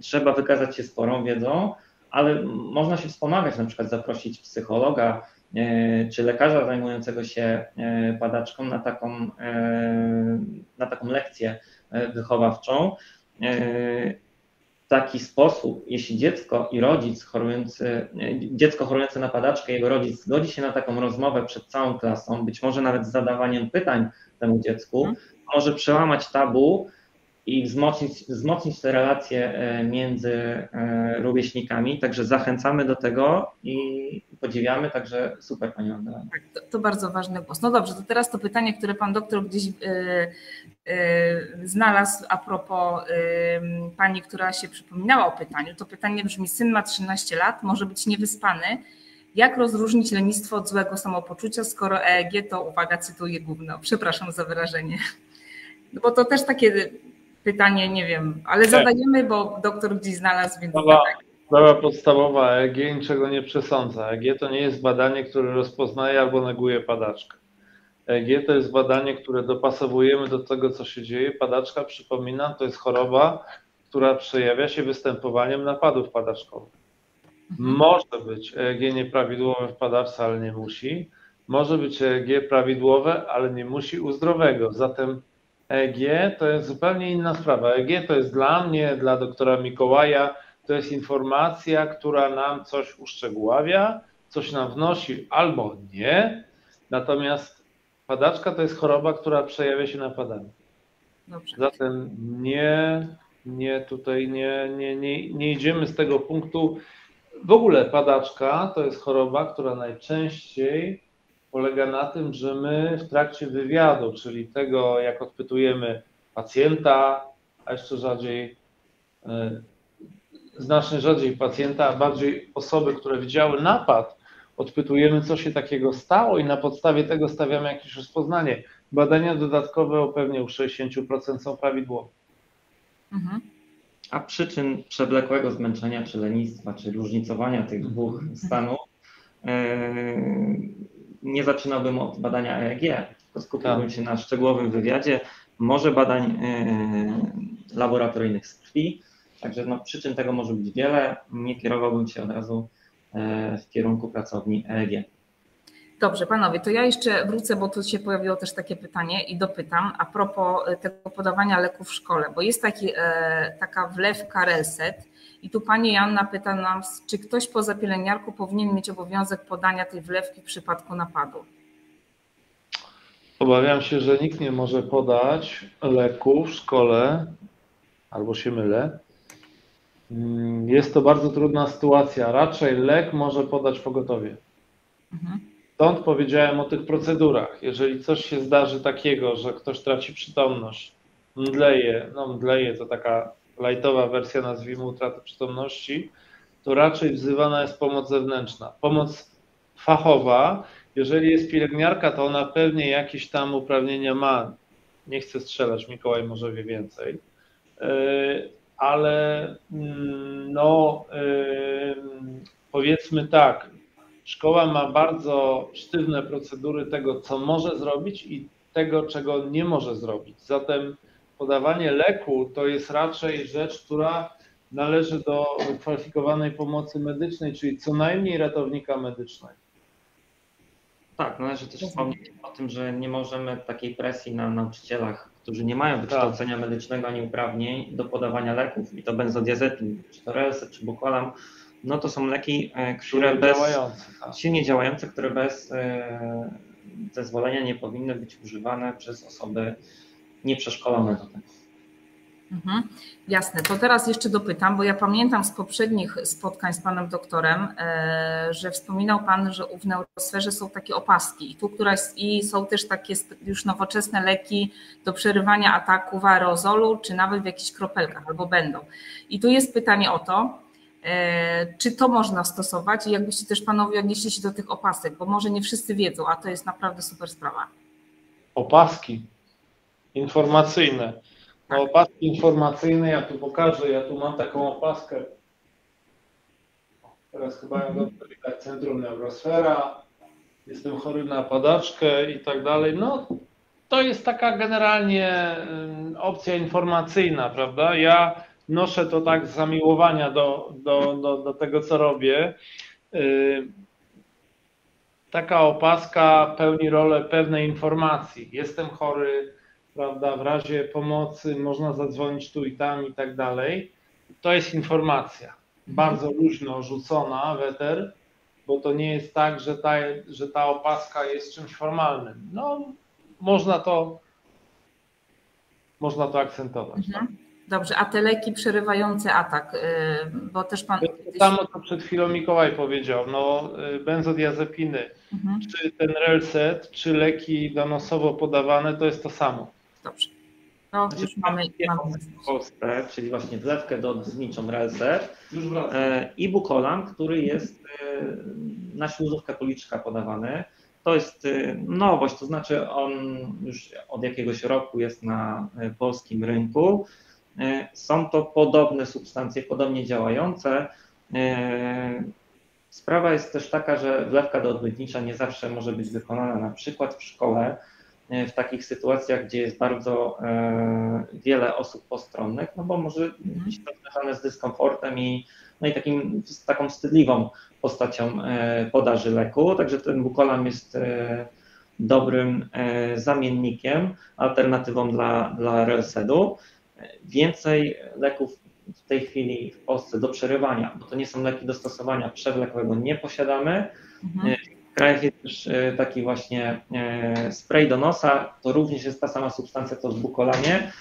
trzeba wykazać się sporą wiedzą, ale można się wspomagać, na przykład zaprosić psychologa, czy lekarza zajmującego się padaczką na taką, na taką lekcję wychowawczą. W taki sposób, jeśli dziecko i rodzic chorujący, dziecko chorujące na padaczkę, jego rodzic zgodzi się na taką rozmowę przed całą klasą, być może nawet z zadawaniem pytań temu dziecku, może przełamać tabu i wzmocnić, wzmocnić te relacje między rówieśnikami. Także zachęcamy do tego i podziwiamy. Także super, pani Magdalena. Tak, to, to bardzo ważny głos. No dobrze, to teraz to pytanie, które pan doktor gdzieś yy, yy, znalazł a propos yy, pani, która się przypominała o pytaniu. To pytanie brzmi: syn ma trzynaście lat, może być niewyspany. Jak rozróżnić lenistwo od złego samopoczucia, skoro E E G to, uwaga, cytuję, gówno. Przepraszam za wyrażenie. No bo to też takie pytanie, nie wiem, ale zadajemy, bo doktor gdzieś znalazł, więc sprawa podstawowa E E G niczego nie przesądza. E E G to nie jest badanie, które rozpoznaje albo neguje padaczkę. E E G to jest badanie, które dopasowujemy do tego, co się dzieje. Padaczka, przypominam, to jest choroba, która przejawia się występowaniem napadów padaczkowych. Może być E E G nieprawidłowe w padaczce, ale nie musi. Może być E E G prawidłowe, ale nie musi u zdrowego. Zatem E E G to jest zupełnie inna sprawa. E E G to jest dla mnie, dla doktora Mikołaja, to jest informacja, która nam coś uszczegóławia, coś nam wnosi albo nie. Natomiast padaczka to jest choroba, która przejawia się napadami. Dobrze. Zatem nie, nie tutaj nie, nie, nie, nie idziemy z tego punktu. W ogóle padaczka to jest choroba, która najczęściej polega na tym, że my w trakcie wywiadu, czyli tego, jak odpytujemy pacjenta, a jeszcze rzadziej, znacznie rzadziej pacjenta, a bardziej osoby, które widziały napad, odpytujemy, co się takiego stało i na podstawie tego stawiamy jakieś rozpoznanie. Badania dodatkowe o pewnie u sześćdziesięciu procent są prawidłowe. Mhm. A przyczyn przewlekłego zmęczenia, czy lenistwa, czy różnicowania tych dwóch stanów yy... nie zaczynałbym od badania E E G, tylko skupiłbym się na szczegółowym wywiadzie, może badań yy, laboratoryjnych z krwi, także no, przyczyn tego może być wiele, nie kierowałbym się od razu yy, w kierunku pracowni E E G. Dobrze, panowie, to ja jeszcze wrócę, bo tu się pojawiło też takie pytanie i dopytam a propos tego podawania leków w szkole, bo jest taki, e, taka wlewka Relsed i tu pani Joanna pyta nam, czy ktoś poza pielęgniarką powinien mieć obowiązek podania tej wlewki w przypadku napadu? Obawiam się, że nikt nie może podać leku w szkole, albo się mylę. Jest to bardzo trudna sytuacja, raczej lek może podać pogotowie. Mhm. Stąd powiedziałem o tych procedurach. Jeżeli coś się zdarzy takiego, że ktoś traci przytomność, mdleje, no mdleje to taka lajtowa wersja, nazwijmy, utraty przytomności, to raczej wzywana jest pomoc zewnętrzna. Pomoc fachowa, jeżeli jest pielęgniarka, to ona pewnie jakieś tam uprawnienia ma. Nie chcę strzelać, Mikołaj może wie więcej, ale no powiedzmy tak, Szkoła ma bardzo sztywne procedury tego, co może zrobić i tego, czego nie może zrobić. Zatem podawanie leku to jest raczej rzecz, która należy do kwalifikowanej pomocy medycznej, czyli co najmniej ratownika medycznego. Tak, należy też wspomnieć o tym, że nie możemy takiej presji na nauczycielach, którzy nie mają wykształcenia tak. medycznego ani uprawnień do podawania leków, i to benzodiazepin, czy to Relsed, czy Buccolam, no to są leki, które bez, działające, tak. silnie działające, które bez zezwolenia nie powinny być używane przez osoby nieprzeszkolone do tego. Mhm, jasne, to teraz jeszcze dopytam, bo ja pamiętam z poprzednich spotkań z panem doktorem, że wspominał pan, że w Neurosferze są takie opaski i tu któraś i są też takie już nowoczesne leki do przerywania ataków aerozolu, czy nawet w jakichś kropelkach, albo będą. I tu jest pytanie o to, czy to można stosować i jakbyście też panowie odnieśli się do tych opasek, bo może nie wszyscy wiedzą, a to jest naprawdę super sprawa. Opaski informacyjne. No, opaski informacyjne, ja tu pokażę, ja tu mam taką opaskę, teraz chyba ją dobrze widać, Centrum Neurosfera, jestem chory na padaczkę i tak dalej, no to jest taka generalnie opcja informacyjna, prawda, ja noszę to tak z zamiłowania do, do, do, do tego, co robię. Taka opaska pełni rolę pewnej informacji, jestem chory, prawda, w razie pomocy można zadzwonić tu i tam i tak dalej. To jest informacja bardzo luźno rzucona w eter, bo to nie jest tak, że ta, że ta opaska jest czymś formalnym. No, można to, można to akcentować. Mhm. Tak? Dobrze, a te leki przerywające atak, bo też pan... To samo, co przed chwilą Mikołaj powiedział, no benzodiazepiny, mhm. czy ten Relsed, czy leki donosowo podawane, to jest to samo. Dobrze. No, znaczy, już mamy, mamy w Polsce, czyli właśnie wlewkę do zniczą Relsed i Buccolam, który jest na śluzówkę policzka podawany. To jest nowość, to znaczy on już od jakiegoś roku jest na polskim rynku. Są to podobne substancje, podobnie działające. Sprawa jest też taka, że wlewka do odbytnicza nie zawsze może być wykonana na przykład w szkole, w takich sytuacjach, gdzie jest bardzo e, wiele osób postronnych, no bo może być to związane z dyskomfortem i, no i takim, z taką wstydliwą postacią e, podaży leku. Także ten Buccolam jest e, dobrym e, zamiennikiem, alternatywą dla, dla Relsedu. Więcej leków w tej chwili w Polsce do przerywania, bo to nie są leki do stosowania przewlekłego, nie posiadamy. Mhm. W krajach jest też taki właśnie spray do nosa, to również jest ta sama substancja, to w Buccolamie.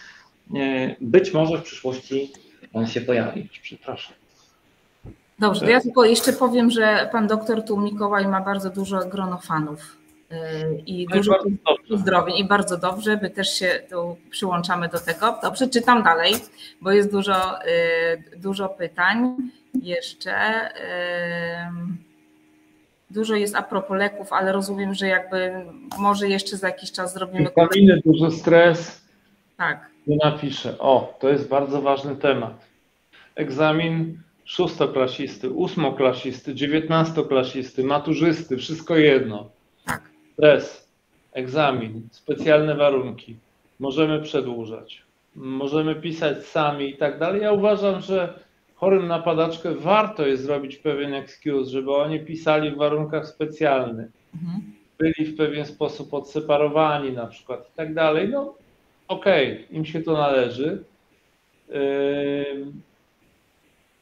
Być może w przyszłości on się pojawi. Przepraszam. Dobrze, to ja tylko jeszcze powiem, że pan doktor tu Mikołaj ma bardzo dużo grono fanów i dużo uzdrowień i bardzo dobrze, my też się tu przyłączamy do tego. Dobrze, czytam dalej, bo jest dużo, dużo pytań jeszcze. Dużo jest a propos leków, ale rozumiem, że jakby może jeszcze za jakiś czas zrobimy... Witaminy, dużo stres. Tak. Nie napiszę. O, to jest bardzo ważny temat. Egzamin szóstoklasisty, ósmoklasisty, dziewiętnastoklasisty, maturzysty, wszystko jedno. Tak. Stres, egzamin, specjalne warunki. Możemy przedłużać, możemy pisać sami i tak dalej. Ja uważam, że chorym na padaczkę warto jest zrobić pewien excuse, żeby oni pisali w warunkach specjalnych, mhm. byli w pewien sposób odseparowani na przykład i tak dalej. No okej, okay, im się to należy.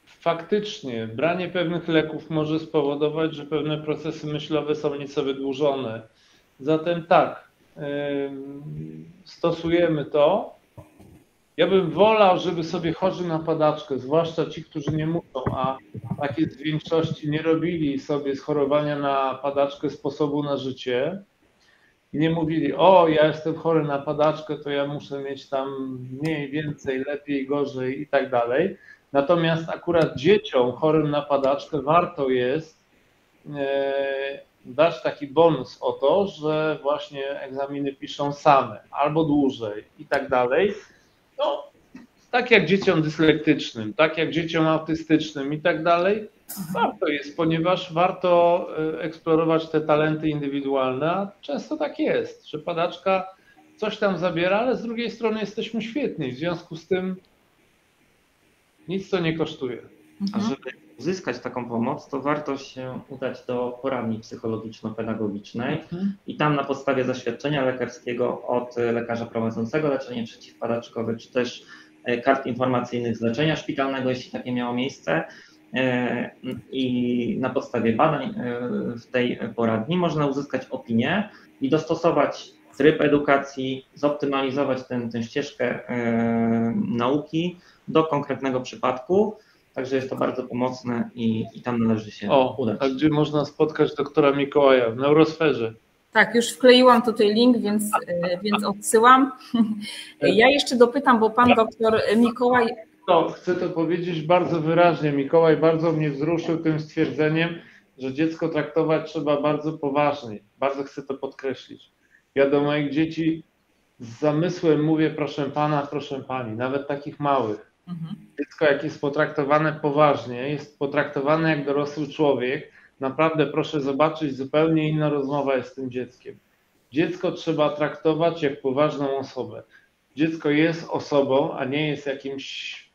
Faktycznie branie pewnych leków może spowodować, że pewne procesy myślowe są nieco wydłużone. Zatem tak, stosujemy to. Ja bym wolał, żeby sobie chorzy na padaczkę, zwłaszcza ci, którzy nie muszą, a tak jest w większości, nie robili sobie schorowania na padaczkę sposobu na życie i nie mówili, o ja jestem chory na padaczkę, to ja muszę mieć tam mniej, więcej, lepiej, gorzej i tak dalej. Natomiast akurat dzieciom chorym na padaczkę warto jest dać taki bonus o to, że właśnie egzaminy piszą same albo dłużej i tak dalej. No, tak jak dzieciom dyslektycznym, tak jak dzieciom autystycznym i tak dalej, Warto jest, ponieważ warto eksplorować te talenty indywidualne, a często tak jest, że padaczka coś tam zabiera, ale z drugiej strony jesteśmy świetni, w związku z tym nic to nie kosztuje. A żeby uzyskać taką pomoc, to warto się udać do poradni psychologiczno-pedagogicznej i tam na podstawie zaświadczenia lekarskiego od lekarza prowadzącego leczenie przeciwpadaczkowe, czy też kart informacyjnych z leczenia szpitalnego, jeśli takie miało miejsce, i na podstawie badań w tej poradni można uzyskać opinię i dostosować tryb edukacji, zoptymalizować tę, tę ścieżkę nauki do konkretnego przypadku. Także jest to bardzo pomocne i, i tam należy się o, udać. A gdzie można spotkać doktora Mikołaja? W Neurosferze. Tak, już wkleiłam tutaj link, więc, więc odsyłam. Ja jeszcze dopytam, bo pan doktor Mikołaj... No, chcę to powiedzieć bardzo wyraźnie. Mikołaj bardzo mnie wzruszył tym stwierdzeniem, że dziecko traktować trzeba bardzo poważnie. Bardzo chcę to podkreślić. Ja do moich dzieci z zamysłem mówię, proszę pana, proszę pani, nawet takich małych. Mhm. Dziecko, jak jest potraktowane poważnie, jest potraktowane jak dorosły człowiek, naprawdę proszę zobaczyć, zupełnie inna rozmowa jest z tym dzieckiem. Dziecko trzeba traktować jak poważną osobę. Dziecko jest osobą, a nie jest jakimś,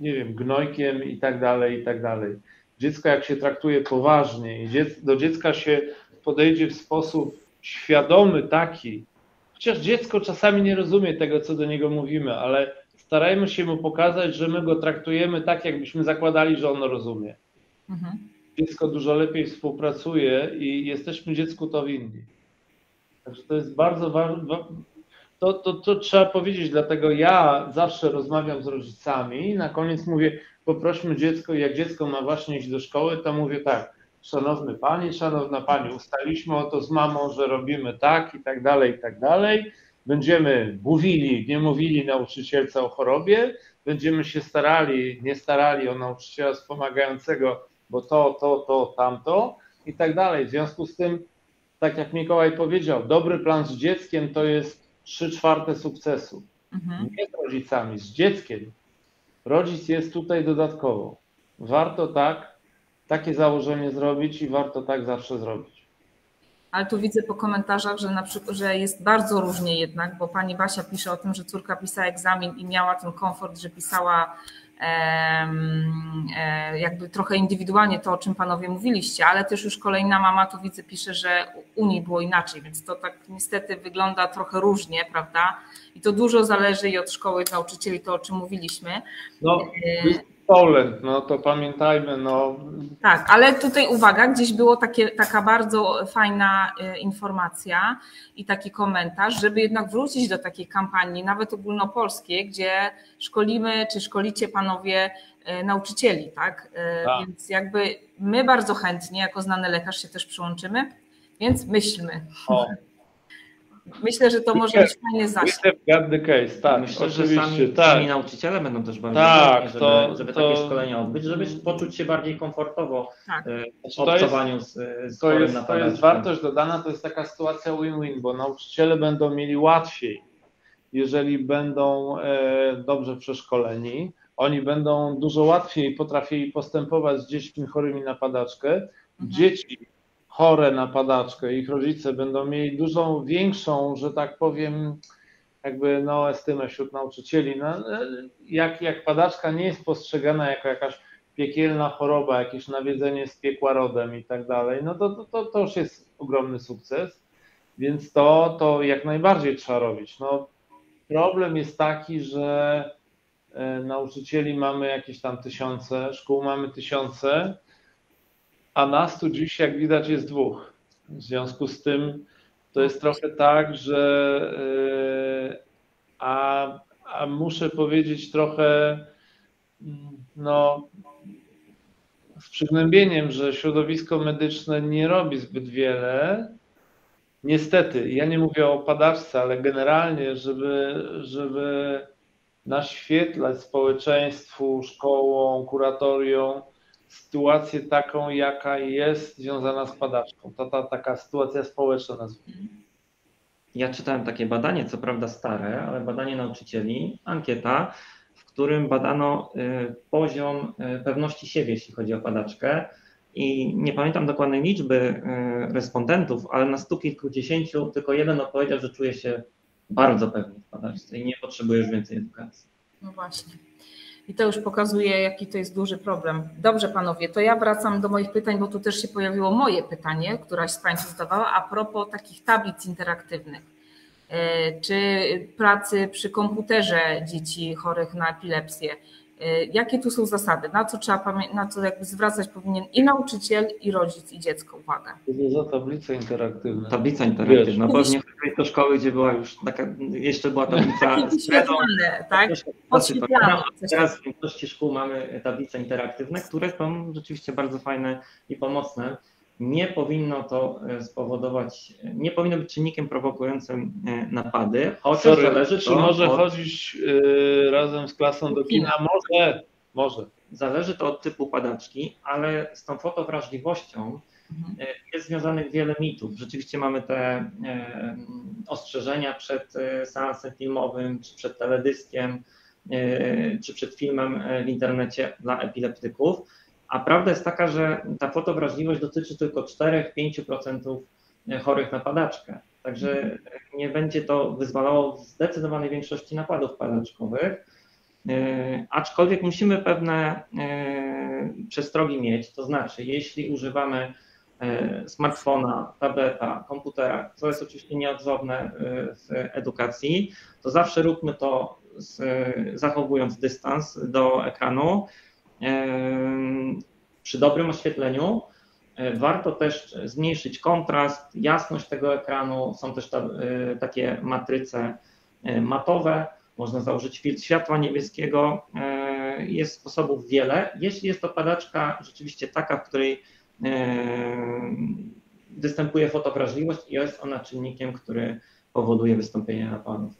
nie wiem, gnojkiem i tak dalej, i tak dalej. Dziecko, jak się traktuje poważnie i do dziecka się podejdzie w sposób świadomy taki, chociaż dziecko czasami nie rozumie tego, co do niego mówimy, ale starajmy się mu pokazać, że my go traktujemy tak, jakbyśmy zakładali, że ono rozumie. Mhm. Dziecko dużo lepiej współpracuje i jesteśmy dziecku to winni. Także to jest bardzo ważne. To, to, to trzeba powiedzieć, dlatego ja zawsze rozmawiam z rodzicami i na koniec mówię, poprośmy dziecko, jak dziecko ma właśnie iść do szkoły, to mówię tak, szanowny panie, szanowna pani, ustaliliśmy o to z mamą, że robimy tak i tak dalej, i tak dalej, będziemy mówili, nie mówili nauczycielce o chorobie, będziemy się starali, nie starali o nauczyciela wspomagającego, bo to, to, to, tamto i tak dalej. W związku z tym, tak jak Mikołaj powiedział, dobry plan z dzieckiem to jest trzy czwarte sukcesu. Mhm. Nie z rodzicami, z dzieckiem. Rodzic jest tutaj dodatkowo. Warto tak, takie założenie zrobić i warto tak zawsze zrobić. Ale tu widzę po komentarzach, że, na przykład, że jest bardzo różnie jednak, bo pani Basia pisze o tym, że córka pisała egzamin i miała ten komfort, że pisała jakby trochę indywidualnie to, o czym panowie mówiliście, ale też już kolejna mama, tu widzę, pisze, że u niej było inaczej, więc to tak niestety wygląda trochę różnie, prawda? I to dużo zależy i od szkoły, od nauczycieli, to o czym mówiliśmy. No, Poland, no to pamiętajmy, no. Tak, ale tutaj uwaga, gdzieś było takie, taka bardzo fajna informacja i taki komentarz, żeby jednak wrócić do takiej kampanii, nawet ogólnopolskiej, gdzie szkolimy, czy szkolicie panowie nauczycieli, tak? tak? Więc jakby my bardzo chętnie, jako znany lekarz się też przyłączymy, więc myślmy. O. Myślę, że to może być fajnie zasięg. Tak, myślę, że sami tak. nauczyciele będą też bardziej tak, żeby, to, żeby to... takie szkolenia odbyć, żeby poczuć się bardziej komfortowo tak. w obcowaniu z, z to jest, na to jest wartość dodana, to jest taka sytuacja win-win, bo nauczyciele będą mieli łatwiej, jeżeli będą dobrze przeszkoleni. Oni będą dużo łatwiej potrafili postępować z dziećmi chorymi na padaczkę. Mhm. Dzieci chore na padaczkę, ich rodzice będą mieli dużo większą, że tak powiem, jakby no estymę wśród nauczycieli. No, jak, jak padaczka nie jest postrzegana jako jakaś piekielna choroba, jakieś nawiedzenie z piekła rodem i tak dalej, no to, to, to, to już jest ogromny sukces, więc to, to jak najbardziej trzeba robić. No, problem jest taki, że nauczycieli mamy jakieś tam tysiące, szkół mamy tysiące, a nas tu dziś, jak widać, jest dwóch. W związku z tym to jest trochę tak, że a, a muszę powiedzieć trochę no, z przygnębieniem, że środowisko medyczne nie robi zbyt wiele. Niestety, ja nie mówię o padaczce, ale generalnie, żeby, żeby naświetlać społeczeństwu, szkołą, kuratorium, sytuację taką, jaka jest związana z padaczką. To ta, taka sytuacja społeczna nazwijmy. Ja czytałem takie badanie, co prawda stare, ale badanie nauczycieli, ankieta, w w którym badano poziom pewności siebie, jeśli chodzi o padaczkę. I nie pamiętam dokładnej liczby respondentów, ale na stu kilkudziesięciu tylko jeden odpowiedział, że czuje się bardzo pewny w padaczce i nie potrzebuje już więcej edukacji. No właśnie. I to już pokazuje, jaki to jest duży problem. Dobrze, panowie, to ja wracam do moich pytań, bo tu też się pojawiło moje pytanie, któraś z państwa zadawała, a propos takich tablic interaktywnych. Czy pracy przy komputerze dzieci chorych na epilepsję. Jakie tu są zasady? Na co trzeba na co jakby zwracać powinien i nauczyciel, i rodzic, i dziecko uwagę? To jest za tablica interaktywna. Tablica interaktywna. Wiesz, pewnie w tej szkoły, gdzie była już taka, jeszcze była tablica z kredą, tak? Podświetlane. Teraz w większości szkół mamy tablice interaktywne, które są rzeczywiście bardzo fajne i pomocne. Nie powinno to spowodować, nie powinno być czynnikiem prowokującym napady, chociaż zależy to. Czy może od... chodzić yy, razem z klasą do kina? Może, może. Zależy to od typu padaczki, ale z tą fotowrażliwością mhm. yy, jest związanych wiele mitów. Rzeczywiście mamy te yy, ostrzeżenia przed yy, seansem filmowym, czy przed teledyskiem, yy, czy przed filmem w internecie dla epileptyków. A prawda jest taka, że ta fotowrażliwość dotyczy tylko cztery do pięciu procent chorych na padaczkę. Także nie będzie to wyzwalało w zdecydowanej większości napadów padaczkowych. Aczkolwiek musimy pewne przestrogi mieć, to znaczy jeśli używamy smartfona, tableta, komputera, co jest oczywiście nieodzowne w edukacji, to zawsze róbmy to z, zachowując dystans do ekranu. Przy dobrym oświetleniu warto też zmniejszyć kontrast, jasność tego ekranu. Są też ta, takie matryce matowe, można założyć filtr światła niebieskiego. Jest sposobów wiele. Jeśli jest to padaczka rzeczywiście taka, w której występuje fotowrażliwość i jest ona czynnikiem, który powoduje wystąpienie napadów.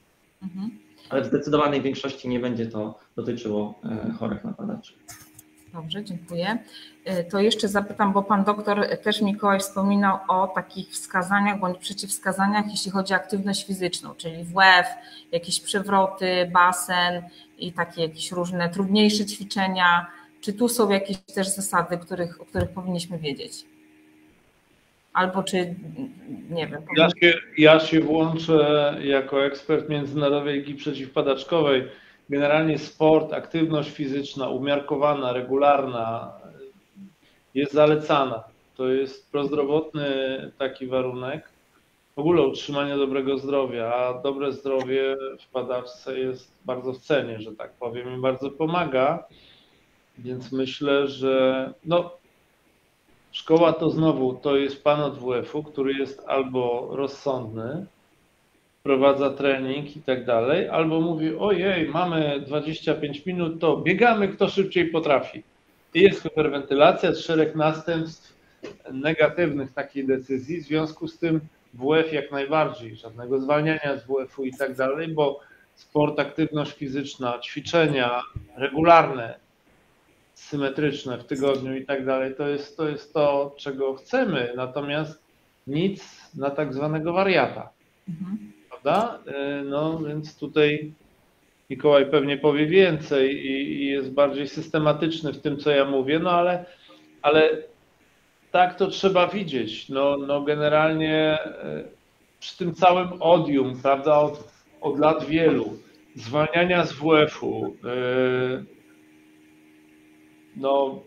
Mhm. Ale w zdecydowanej większości nie będzie to dotyczyło chorych na padaczkę. Dobrze, dziękuję. To jeszcze zapytam, bo pan doktor też Mikołaj wspominał o takich wskazaniach bądź przeciwwskazaniach, jeśli chodzi o aktywność fizyczną, czyli WF, jakieś przewroty, basen i takie jakieś różne trudniejsze ćwiczenia. Czy tu są jakieś też zasady, których, o których powinniśmy wiedzieć? Albo czy, nie wiem. Ja się, ja się włączę jako ekspert Międzynarodowej Ligi Przeciwpadaczkowej. Generalnie sport, aktywność fizyczna, umiarkowana, regularna jest zalecana. To jest prozdrowotny taki warunek w ogóle utrzymania dobrego zdrowia, a dobre zdrowie w padaczce jest bardzo w cenie, że tak powiem, i bardzo pomaga. Więc myślę, że no, szkoła to znowu to jest pan od wu efu, który jest albo rozsądny, prowadza trening i tak dalej, albo mówi, ojej, mamy dwadzieścia pięć minut, to biegamy, kto szybciej potrafi. I jest hiperwentylacja, szereg następstw negatywnych takiej decyzji, w związku z tym wu ef jak najbardziej, żadnego zwalniania z wu efu i tak dalej, bo sport, aktywność fizyczna, ćwiczenia regularne, symetryczne w tygodniu i tak dalej, to jest to, jest to, czego chcemy, natomiast nic na tak zwanego wariata. Mhm. No więc tutaj Mikołaj pewnie powie więcej i, i jest bardziej systematyczny w tym, co ja mówię, no ale, ale tak to trzeba widzieć. No, no generalnie przy tym całym odium, prawda, od, od lat wielu, zwalniania z wu efu, yy, no...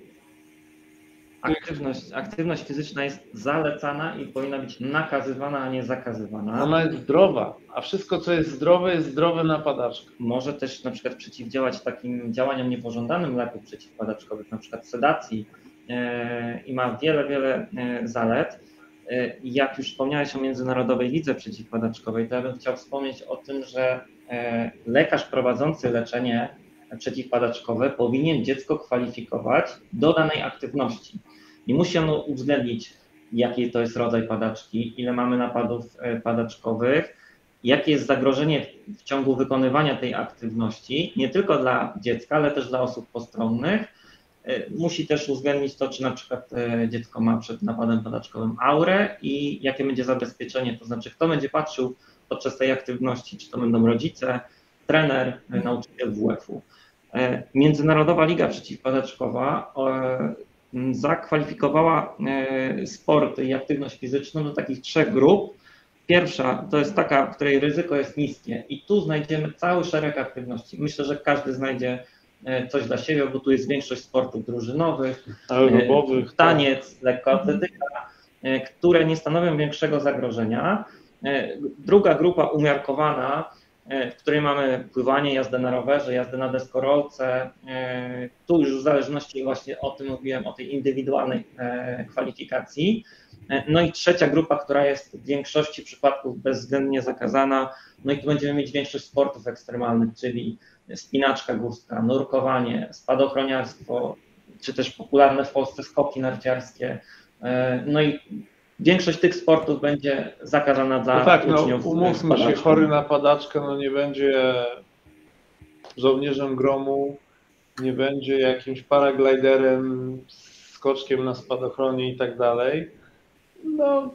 Aktywność, aktywność fizyczna jest zalecana i powinna być nakazywana, a nie zakazywana. Ona jest zdrowa, a wszystko, co jest zdrowe, jest zdrowe na padaczkę. Może też na przykład przeciwdziałać takim działaniom niepożądanym leków przeciwpadaczkowych, na przykład sedacji, yy, i ma wiele, wiele yy, zalet. Yy, jak już wspomniałeś o Międzynarodowej Lidze Przeciwpadaczkowej, to ja bym chciał wspomnieć o tym, że yy, lekarz prowadzący leczenie przeciwpadaczkowe powinien dziecko kwalifikować do danej aktywności. I musi ono uwzględnić, jaki to jest rodzaj padaczki, ile mamy napadów padaczkowych, jakie jest zagrożenie w ciągu wykonywania tej aktywności, nie tylko dla dziecka, ale też dla osób postronnych. Musi też uwzględnić to, czy na przykład dziecko ma przed napadem padaczkowym aurę i jakie będzie zabezpieczenie, to znaczy kto będzie patrzył podczas tej aktywności, czy to będą rodzice, trener, nauczyciel wu efu. Międzynarodowa Liga Przeciwpadaczkowa zakwalifikowała sporty i aktywność fizyczną do takich trzech grup. Pierwsza to jest taka, w której ryzyko jest niskie i tu znajdziemy cały szereg aktywności. Myślę, że każdy znajdzie coś dla siebie, bo tu jest większość sportów drużynowych, grupowych, taniec, lekkoatletyka, które nie stanowią większego zagrożenia. Druga grupa umiarkowana, w której mamy pływanie, jazdę na rowerze, jazdę na deskorolce. Tu już w zależności właśnie o tym mówiłem, o tej indywidualnej kwalifikacji. No i trzecia grupa, która jest w większości przypadków bezwzględnie zakazana. No i tu będziemy mieć większość sportów ekstremalnych, czyli spinaczka górska, nurkowanie, spadochroniarstwo, czy też popularne w Polsce skoki narciarskie. No i większość tych sportów będzie zakazana dla no tak, uczniów. No, umówmy się, chory na padaczkę no nie będzie żołnierzem gromu, nie będzie jakimś paragliderem, skoczkiem na spadochronie i tak dalej. No.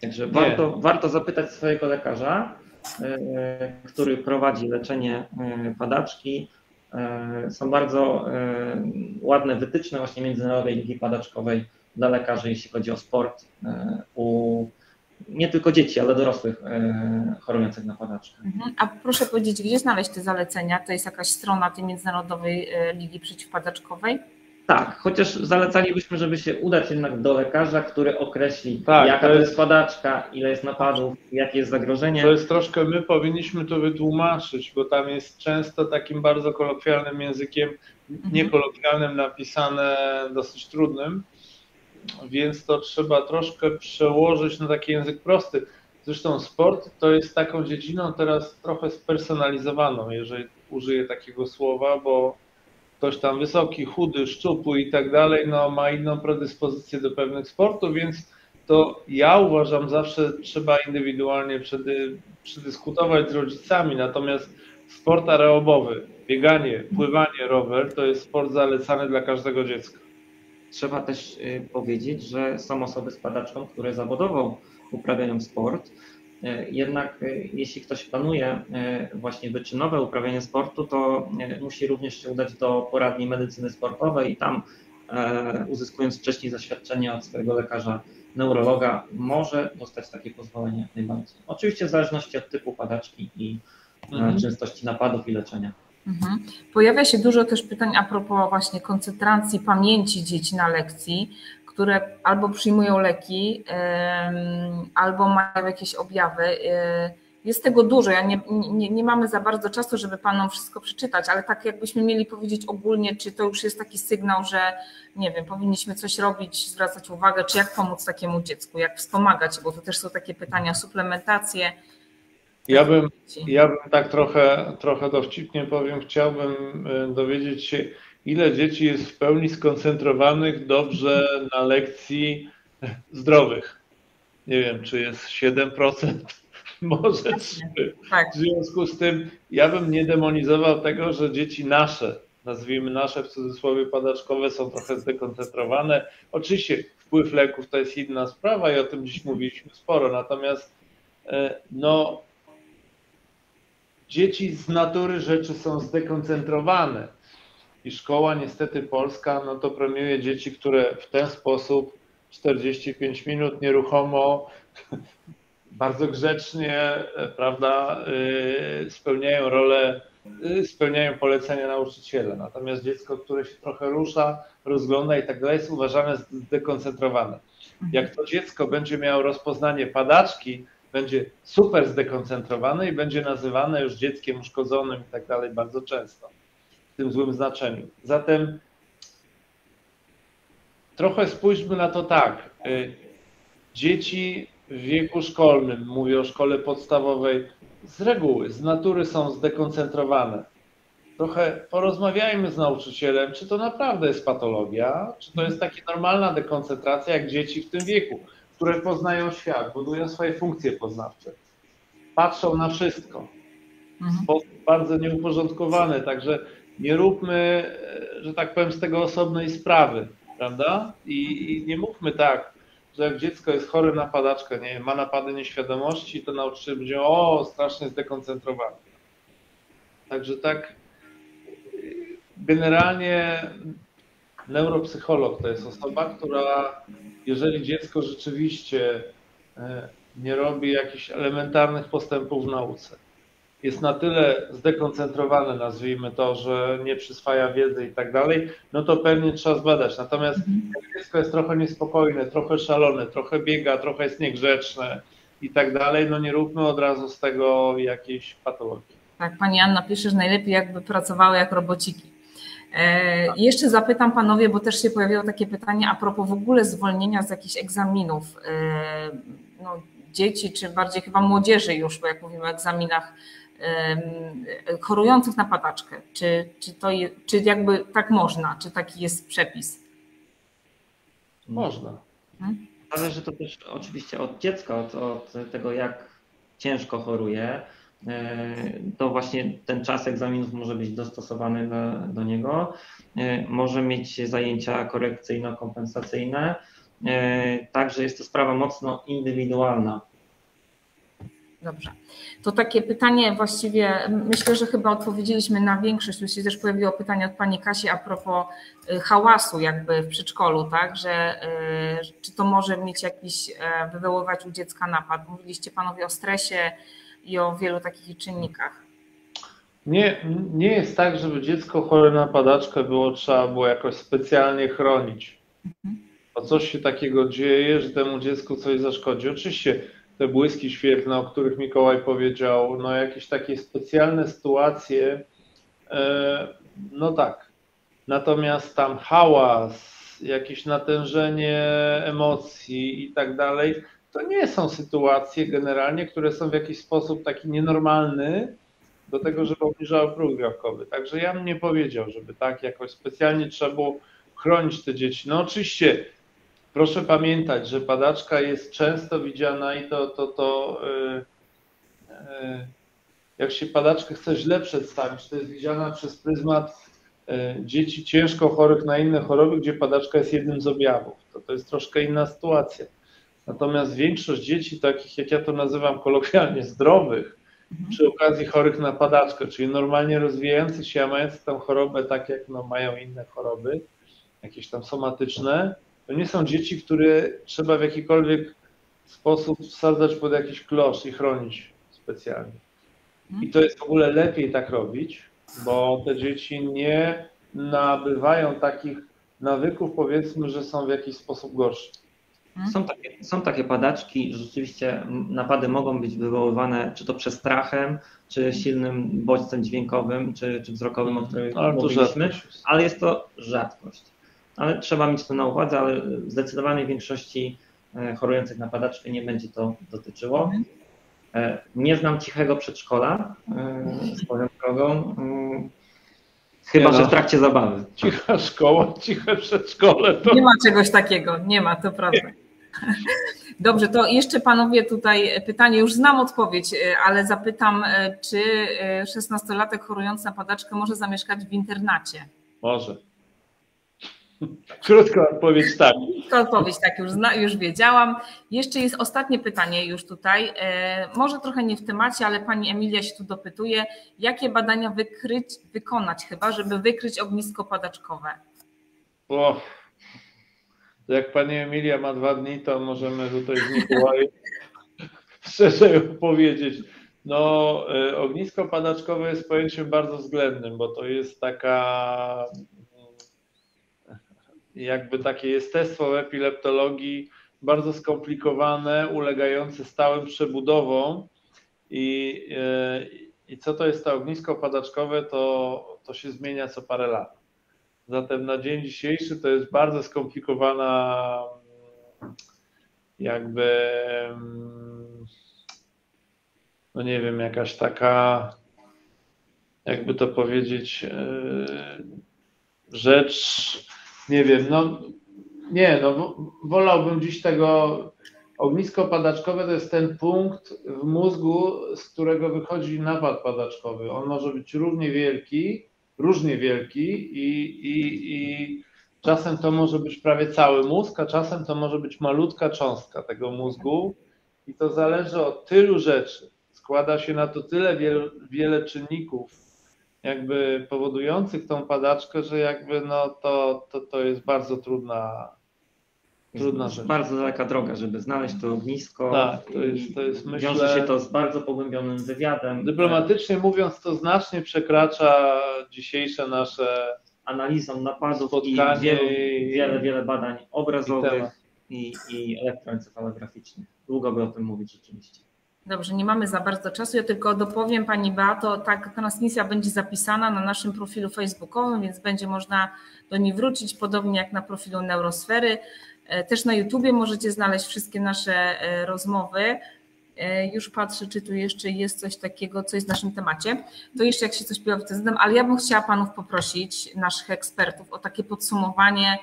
Także warto, warto zapytać swojego lekarza, który prowadzi leczenie padaczki. Są bardzo ładne wytyczne właśnie Międzynarodowej Ligi Padaczkowej dla lekarzy, jeśli chodzi o sport u nie tylko dzieci, ale dorosłych chorujących na padaczkę. A proszę powiedzieć, gdzie znaleźć te zalecenia? To jest jakaś strona tej Międzynarodowej Ligi Przeciwpadaczkowej? Tak, chociaż zalecalibyśmy, żeby się udać jednak do lekarza, który określi, tak, jaka to jest padaczka, ile jest napadów, jakie jest zagrożenie. To jest troszkę, my powinniśmy to wytłumaczyć, bo tam jest często takim bardzo kolokwialnym językiem, niekolokwialnym napisane, dosyć trudnym, więc to trzeba troszkę przełożyć na taki język prosty. Zresztą sport to jest taką dziedziną teraz trochę spersonalizowaną, jeżeli użyję takiego słowa, bo ktoś tam wysoki, chudy, szczupły i tak dalej, no ma inną predyspozycję do pewnych sportów, więc to ja uważam zawsze trzeba indywidualnie przedyskutować z rodzicami, natomiast sport aerobowy, bieganie, pływanie, rower to jest sport zalecany dla każdego dziecka. Trzeba też powiedzieć, że są osoby z padaczką, które zawodowo uprawiają sport. Jednak jeśli ktoś planuje właśnie wyczynowe uprawianie sportu, to musi również się udać do poradni medycyny sportowej i tam, uzyskując wcześniej zaświadczenie od swojego lekarza neurologa, może dostać takie pozwolenie jak najbardziej. Oczywiście w zależności od typu padaczki i mhm. częstości napadów i leczenia. Mhm. Pojawia się dużo też pytań a propos właśnie koncentracji pamięci dzieci na lekcji, które albo przyjmują leki, albo mają jakieś objawy. Jest tego dużo, ja nie, nie, nie mamy za bardzo czasu, żeby Panom wszystko przeczytać, ale tak jakbyśmy mieli powiedzieć ogólnie, czy to już jest taki sygnał, że nie wiem, powinniśmy coś robić, zwracać uwagę, czy jak pomóc takiemu dziecku, jak wspomagać, bo to też są takie pytania, suplementacje. Ja bym, ja bym tak trochę, trochę dowcipnie powiem, chciałbym dowiedzieć się, ile dzieci jest w pełni skoncentrowanych dobrze na lekcji zdrowych. Nie wiem, czy jest siedem procent, może trzy. W związku z tym ja bym nie demonizował tego, że dzieci nasze, nazwijmy nasze w cudzysłowie padaczkowe, są trochę zdekoncentrowane. Oczywiście wpływ leków to jest inna sprawa i o tym dziś mówiliśmy sporo, natomiast no, dzieci z natury rzeczy są zdekoncentrowane. I szkoła niestety polska, no to premiuje dzieci, które w ten sposób czterdzieści pięć minut nieruchomo, bardzo grzecznie, prawda, spełniają rolę, spełniają polecenia nauczyciela. Natomiast dziecko, które się trochę rusza, rozgląda i tak dalej, jest uważane za zdekoncentrowane. Jak to dziecko będzie miało rozpoznanie padaczki, będzie super zdekoncentrowane i będzie nazywane już dzieckiem uszkodzonym i tak dalej bardzo często. W tym złym znaczeniu. Zatem trochę spójrzmy na to tak. Dzieci w wieku szkolnym, mówię o szkole podstawowej, z reguły, z natury są zdekoncentrowane. Trochę porozmawiajmy z nauczycielem, czy to naprawdę jest patologia, czy to jest taka normalna dekoncentracja jak dzieci w tym wieku, które poznają świat, budują swoje funkcje poznawcze, patrzą na wszystko w sposób bardzo nieuporządkowany, także nie róbmy, że tak powiem, z tego osobnej sprawy, prawda? I, i nie mówmy tak, że jak dziecko jest chore na padaczkę, nie ma napady nieświadomości, to nauczyciel będzie o, strasznie zdekoncentrowany. Także tak generalnie neuropsycholog to jest osoba, która jeżeli dziecko rzeczywiście nie robi jakichś elementarnych postępów w nauce, jest na tyle zdekoncentrowane, nazwijmy to, że nie przyswaja wiedzy i tak dalej, no to pewnie trzeba zbadać. Natomiast jak dziecko jest trochę niespokojne, trochę szalone, trochę biega, trochę jest niegrzeczne i tak dalej, no nie róbmy od razu z tego jakiejś patologii. Tak, pani Anna pisze, że najlepiej jakby pracowały jak robociki. E, tak. Jeszcze zapytam panowie, bo też się pojawiło takie pytanie a propos w ogóle zwolnienia z jakichś egzaminów, e, no, dzieci czy bardziej chyba młodzieży już, bo jak mówimy o egzaminach, chorujących na padaczkę, czy, czy, to je, czy jakby tak można, czy taki jest przepis? Można. Hmm? Zależy to też oczywiście od dziecka, od, od tego, jak ciężko choruje, to właśnie ten czas egzaminów może być dostosowany do, do niego, może mieć zajęcia korekcyjno-kompensacyjne, także jest to sprawa mocno indywidualna. Dobrze. To takie pytanie właściwie, myślę, że chyba odpowiedzieliśmy na większość. Tu się też pojawiło pytanie od pani Kasi a propos hałasu jakby w przedszkolu, tak, że czy to może mieć jakiś, wywoływać u dziecka napad? Mówiliście panowie o stresie i o wielu takich czynnikach. Nie, nie jest tak, żeby dziecko chore na padaczkę było, trzeba było jakoś specjalnie chronić. Mhm. Bo coś się takiego dzieje, że temu dziecku coś zaszkodzi. Oczywiście te błyski świetlne, o których Mikołaj powiedział, no jakieś takie specjalne sytuacje, no tak. Natomiast tam hałas, jakieś natężenie emocji i tak dalej, to nie są sytuacje generalnie, które są w jakiś sposób taki nienormalny do tego, żeby obniżały próg białkowy. Także ja bym nie powiedział, żeby tak jakoś specjalnie trzeba było chronić te dzieci. No oczywiście, proszę pamiętać, że padaczka jest często widziana i to, to, to yy, yy, jak się padaczkę chce źle przedstawić, to jest widziana przez pryzmat yy, dzieci ciężko chorych na inne choroby, gdzie padaczka jest jednym z objawów. To, to jest troszkę inna sytuacja. Natomiast większość dzieci takich, jak ja to nazywam kolokwialnie, zdrowych, mhm. przy okazji chorych na padaczkę, czyli normalnie rozwijających się, a mających tam chorobę, tak jak no, mają inne choroby, jakieś tam somatyczne, to nie są dzieci, które trzeba w jakikolwiek sposób wsadzać pod jakiś klosz i chronić specjalnie. I to jest w ogóle lepiej tak robić, bo te dzieci nie nabywają takich nawyków, powiedzmy, że są w jakiś sposób gorsze. Są takie, są takie padaczki, rzeczywiście napady mogą być wywoływane czy to przestrachem, czy silnym bodźcem dźwiękowym, czy, czy wzrokowym, o którym ale mówiliśmy, ale jest to rzadkość. Ale trzeba mieć to na uwadze, ale w zdecydowanej większości chorujących na padaczkę nie będzie to dotyczyło. Nie znam cichego przedszkola, swoją drogą, chyba że w trakcie zabawy. Cicha szkoła, ciche przedszkole. To... Nie ma czegoś takiego, nie ma, to prawda. Dobrze, to jeszcze panowie tutaj pytanie, już znam odpowiedź, ale zapytam, czy szesnastolatek chorujący na padaczkę może zamieszkać w internacie? Może. Krótka odpowiedź tak. Krótka odpowiedź tak, już, zna, już wiedziałam. Jeszcze jest ostatnie pytanie już tutaj, e, może trochę nie w temacie, ale pani Emilia się tu dopytuje, jakie badania wykryć, wykonać chyba, żeby wykryć ognisko padaczkowe? O, jak pani Emilia ma dwa dni, to możemy tutaj z Mikołajem szerzej opowiedzieć. No, y, ognisko padaczkowe jest pojęciem bardzo względnym, bo to jest taka... jakby takie jestestwo w epileptologii bardzo skomplikowane, ulegające stałym przebudowom i, i co to jest to ognisko padaczkowe, to, to się zmienia co parę lat. Zatem na dzień dzisiejszy to jest bardzo skomplikowana jakby, no nie wiem, jakaś taka, jakby to powiedzieć, rzecz... Nie wiem, no nie, no wolałbym dziś tego, ognisko padaczkowe to jest ten punkt w mózgu, z którego wychodzi napad padaczkowy. On może być równie wielki, różnie wielki i, i, i czasem to może być prawie cały mózg, a czasem to może być malutka cząstka tego mózgu i to zależy od tylu rzeczy. Składa się na to tyle wiele, wiele czynników, jakby powodujących tą padaczkę, że jakby no to, to, to jest bardzo trudna, trudna rzecz. Bardzo daleka droga, żeby znaleźć to ognisko. Tak, to jest, to jest myślę... Wiąże się to z bardzo pogłębionym wywiadem. Dyplomatycznie mówiąc, to znacznie przekracza dzisiejsze nasze analizą napadów spotkanie i wielu, i... wiele, wiele badań obrazowych i, i, i elektroencefalograficznych. Długo by o tym mówić rzeczywiście. Dobrze, nie mamy za bardzo czasu, ja tylko dopowiem Pani Beato, tak, transmisja będzie zapisana na naszym profilu facebookowym, więc będzie można do niej wrócić, podobnie jak na profilu Neurosfery. Też na YouTubie możecie znaleźć wszystkie nasze rozmowy. Już patrzę, czy tu jeszcze jest coś takiego, co jest w naszym temacie. To jeszcze jak się coś pojawi, to znam, ale ja bym chciała Panów poprosić, naszych ekspertów, o takie podsumowanie,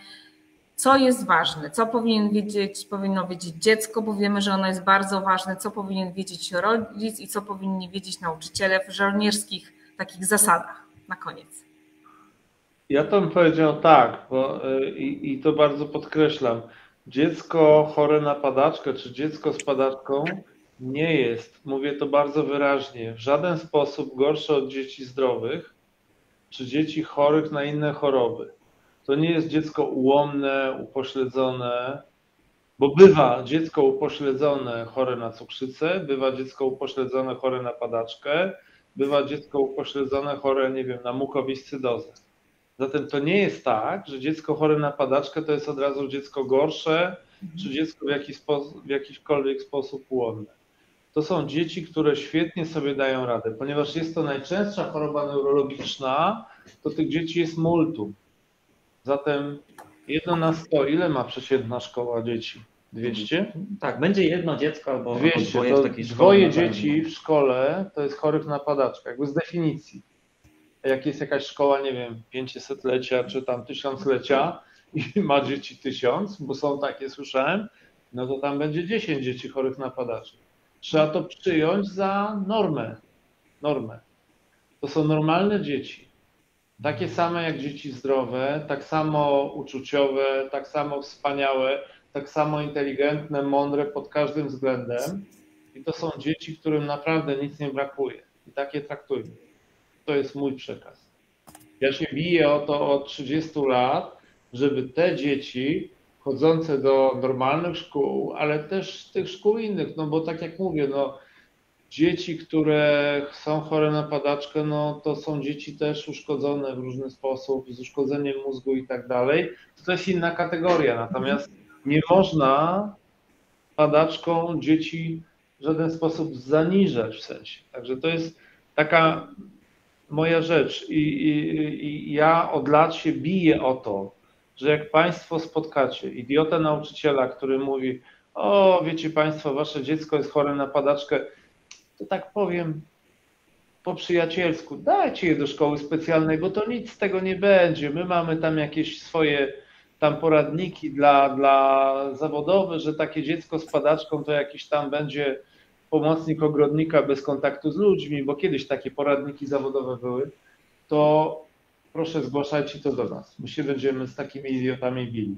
co jest ważne, co powinien wiedzieć, powinno wiedzieć dziecko, bo wiemy, że ono jest bardzo ważne, co powinien wiedzieć rodzic i co powinni wiedzieć nauczyciele w żołnierskich takich zasadach. Na koniec. Ja to bym powiedział tak, bo, i, i to bardzo podkreślam, dziecko chore na padaczkę, czy dziecko z padaczką nie jest, mówię to bardzo wyraźnie, w żaden sposób gorsze od dzieci zdrowych, czy dzieci chorych na inne choroby. To nie jest dziecko ułomne, upośledzone, bo bywa dziecko upośledzone chore na cukrzycę, bywa dziecko upośledzone chore na padaczkę, bywa dziecko upośledzone chore, nie wiem, na mukowiscydozę. Zatem to nie jest tak, że dziecko chore na padaczkę to jest od razu dziecko gorsze, czy dziecko w, jakiś sposób, w jakikolwiek sposób ułomne. To są dzieci, które świetnie sobie dają radę, ponieważ jest to najczęstsza choroba neurologiczna, to tych dzieci jest multum. Zatem jedno na sto, ile ma przeciętna szkoła dzieci? dwieście? Tak, będzie jedno dziecko albo dwieście, dwoje w takiej szkole. Dwoje dzieci w szkole to jest chorych na padaczkę, jakby z definicji. Jak jest jakaś szkoła, nie wiem, pięćsetlecia czy tam tysiąclecia i ma dzieci tysiąc, bo są takie, słyszałem, no to tam będzie dziesięć dzieci chorych na padaczkę. Trzeba to przyjąć za normę. normę. To są normalne dzieci. Takie same jak dzieci zdrowe, tak samo uczuciowe, tak samo wspaniałe, tak samo inteligentne, mądre pod każdym względem. I to są dzieci, którym naprawdę nic nie brakuje. I takie traktujmy. To jest mój przekaz. Ja się biję o to od trzydziestu lat, żeby te dzieci chodzące do normalnych szkół, ale też tych szkół innych, no bo tak jak mówię, no dzieci, które są chore na padaczkę, no to są dzieci też uszkodzone w różny sposób, z uszkodzeniem mózgu i tak dalej. To jest inna kategoria, natomiast nie można padaczką dzieci w żaden sposób zaniżać w sensie. Także to jest taka moja rzecz i, i, i ja od lat się biję o to, że jak Państwo spotkacie idiotę nauczyciela, który mówi, o wiecie Państwo, Wasze dziecko jest chore na padaczkę, to tak powiem po przyjacielsku, dajcie je do szkoły specjalnej, bo to nic z tego nie będzie. My mamy tam jakieś swoje tam poradniki dla, dla zawodowe, że takie dziecko z padaczką to jakiś tam będzie pomocnik ogrodnika bez kontaktu z ludźmi, bo kiedyś takie poradniki zawodowe były, to proszę zgłaszajcie to do nas. My się będziemy z takimi idiotami bili.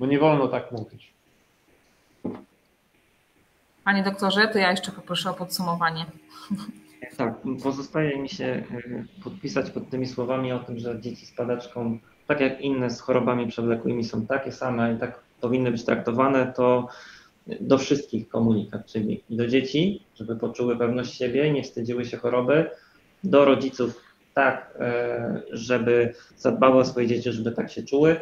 Bo nie wolno tak mówić. Panie doktorze, to ja jeszcze poproszę o podsumowanie. Tak, pozostaje mi się podpisać pod tymi słowami o tym, że dzieci z padaczką, tak jak inne z chorobami przewlekłymi są takie same i tak powinny być traktowane, to do wszystkich komunikat, czyli do dzieci, żeby poczuły pewność siebie, nie wstydziły się choroby, do rodziców tak, żeby zadbały o swoje dzieci, żeby tak się czuły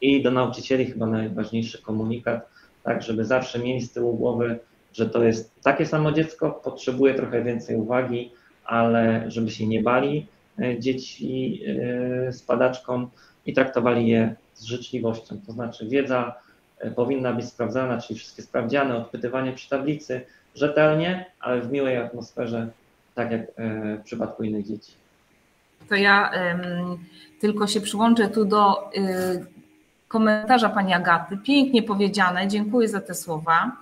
i do nauczycieli chyba najważniejszy komunikat, tak, żeby zawsze mieli z tyłu głowy, że to jest takie samo dziecko, potrzebuje trochę więcej uwagi, ale żeby się nie bali dzieci z padaczką i traktowali je z życzliwością, to znaczy wiedza powinna być sprawdzana, czyli wszystkie sprawdziane, odpytywanie przy tablicy rzetelnie, ale w miłej atmosferze, tak jak w przypadku innych dzieci. To ja um, tylko się przyłączę tu do y, komentarza Pani Agaty. Pięknie powiedziane, dziękuję za te słowa.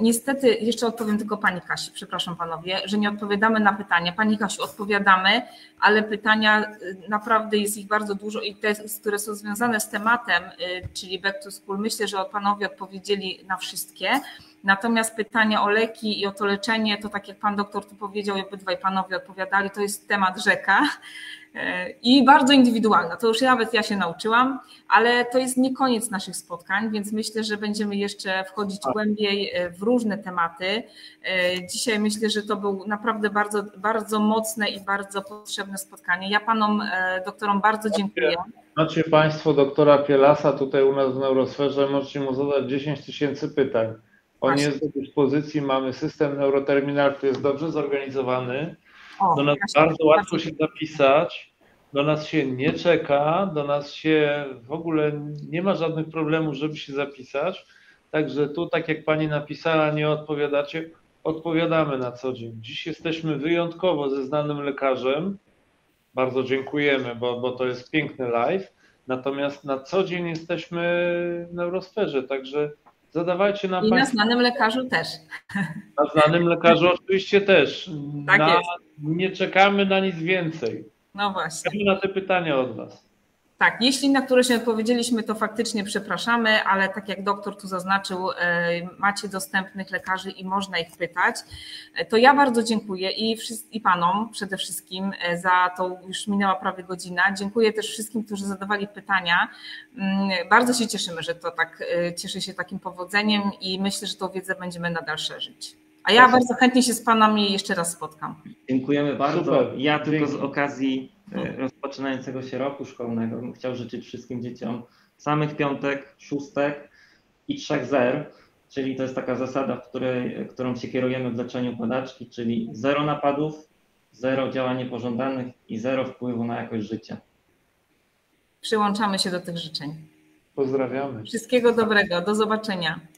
Niestety, jeszcze odpowiem tylko pani Kasi, przepraszam panowie, że nie odpowiadamy na pytania. Pani Kasiu, odpowiadamy, ale pytania, naprawdę jest ich bardzo dużo i te, które są związane z tematem, czyli back to school, myślę, że panowie odpowiedzieli na wszystkie. Natomiast pytania o leki i o to leczenie, to tak jak pan doktor tu powiedział i obydwaj panowie odpowiadali, to jest temat rzeka i bardzo indywidualna. To już nawet ja się nauczyłam, ale to jest nie koniec naszych spotkań, więc myślę, że będziemy jeszcze wchodzić głębiej w różne tematy. Dzisiaj myślę, że to był naprawdę bardzo, bardzo mocne i bardzo potrzebne spotkanie. Ja panom doktorom bardzo dziękuję. Znaczy państwo doktora Pielasa tutaj u nas w Neurosferze, możecie mu zadać dziesięć tysięcy pytań. On jest do dyspozycji, mamy system Neuroterminal, który jest dobrze zorganizowany, do nas bardzo łatwo się zapisać, do nas się nie czeka, do nas się w ogóle nie ma żadnych problemów, żeby się zapisać, także tu, tak jak pani napisała, nie odpowiadacie, odpowiadamy na co dzień. Dziś jesteśmy wyjątkowo ze znanym lekarzem, bardzo dziękujemy, bo, bo to jest piękny live, natomiast na co dzień jesteśmy w Neurosferze, także zadawajcie nam. I na znanym lekarzu też. Na znanym lekarzu oczywiście też. Tak na, jest. Nie czekamy na nic więcej. No właśnie. Czekamy na te pytania od was. Tak, jeśli na które się odpowiedzieliśmy, to faktycznie przepraszamy, ale tak jak doktor tu zaznaczył, macie dostępnych lekarzy i można ich pytać. To ja bardzo dziękuję i, i panom przede wszystkim za to, już minęła prawie godzina. Dziękuję też wszystkim, którzy zadawali pytania. Bardzo się cieszymy, że to tak, cieszę się takim powodzeniem i myślę, że tą wiedzę będziemy nadal szerzyć. A ja Proszę. bardzo chętnie się z panami jeszcze raz spotkam. Dziękujemy bardzo. Super. Ja tylko Dzięki. z okazji rozpoczynającego się roku szkolnego bym chciał życzyć wszystkim dzieciom samych piątek, szóstek i trzech zer, czyli to jest taka zasada, w której, którą się kierujemy w leczeniu padaczki, czyli zero napadów, zero działań niepożądanych i zero wpływu na jakość życia. Przyłączamy się do tych życzeń. Pozdrawiamy. Wszystkiego dobrego, do zobaczenia.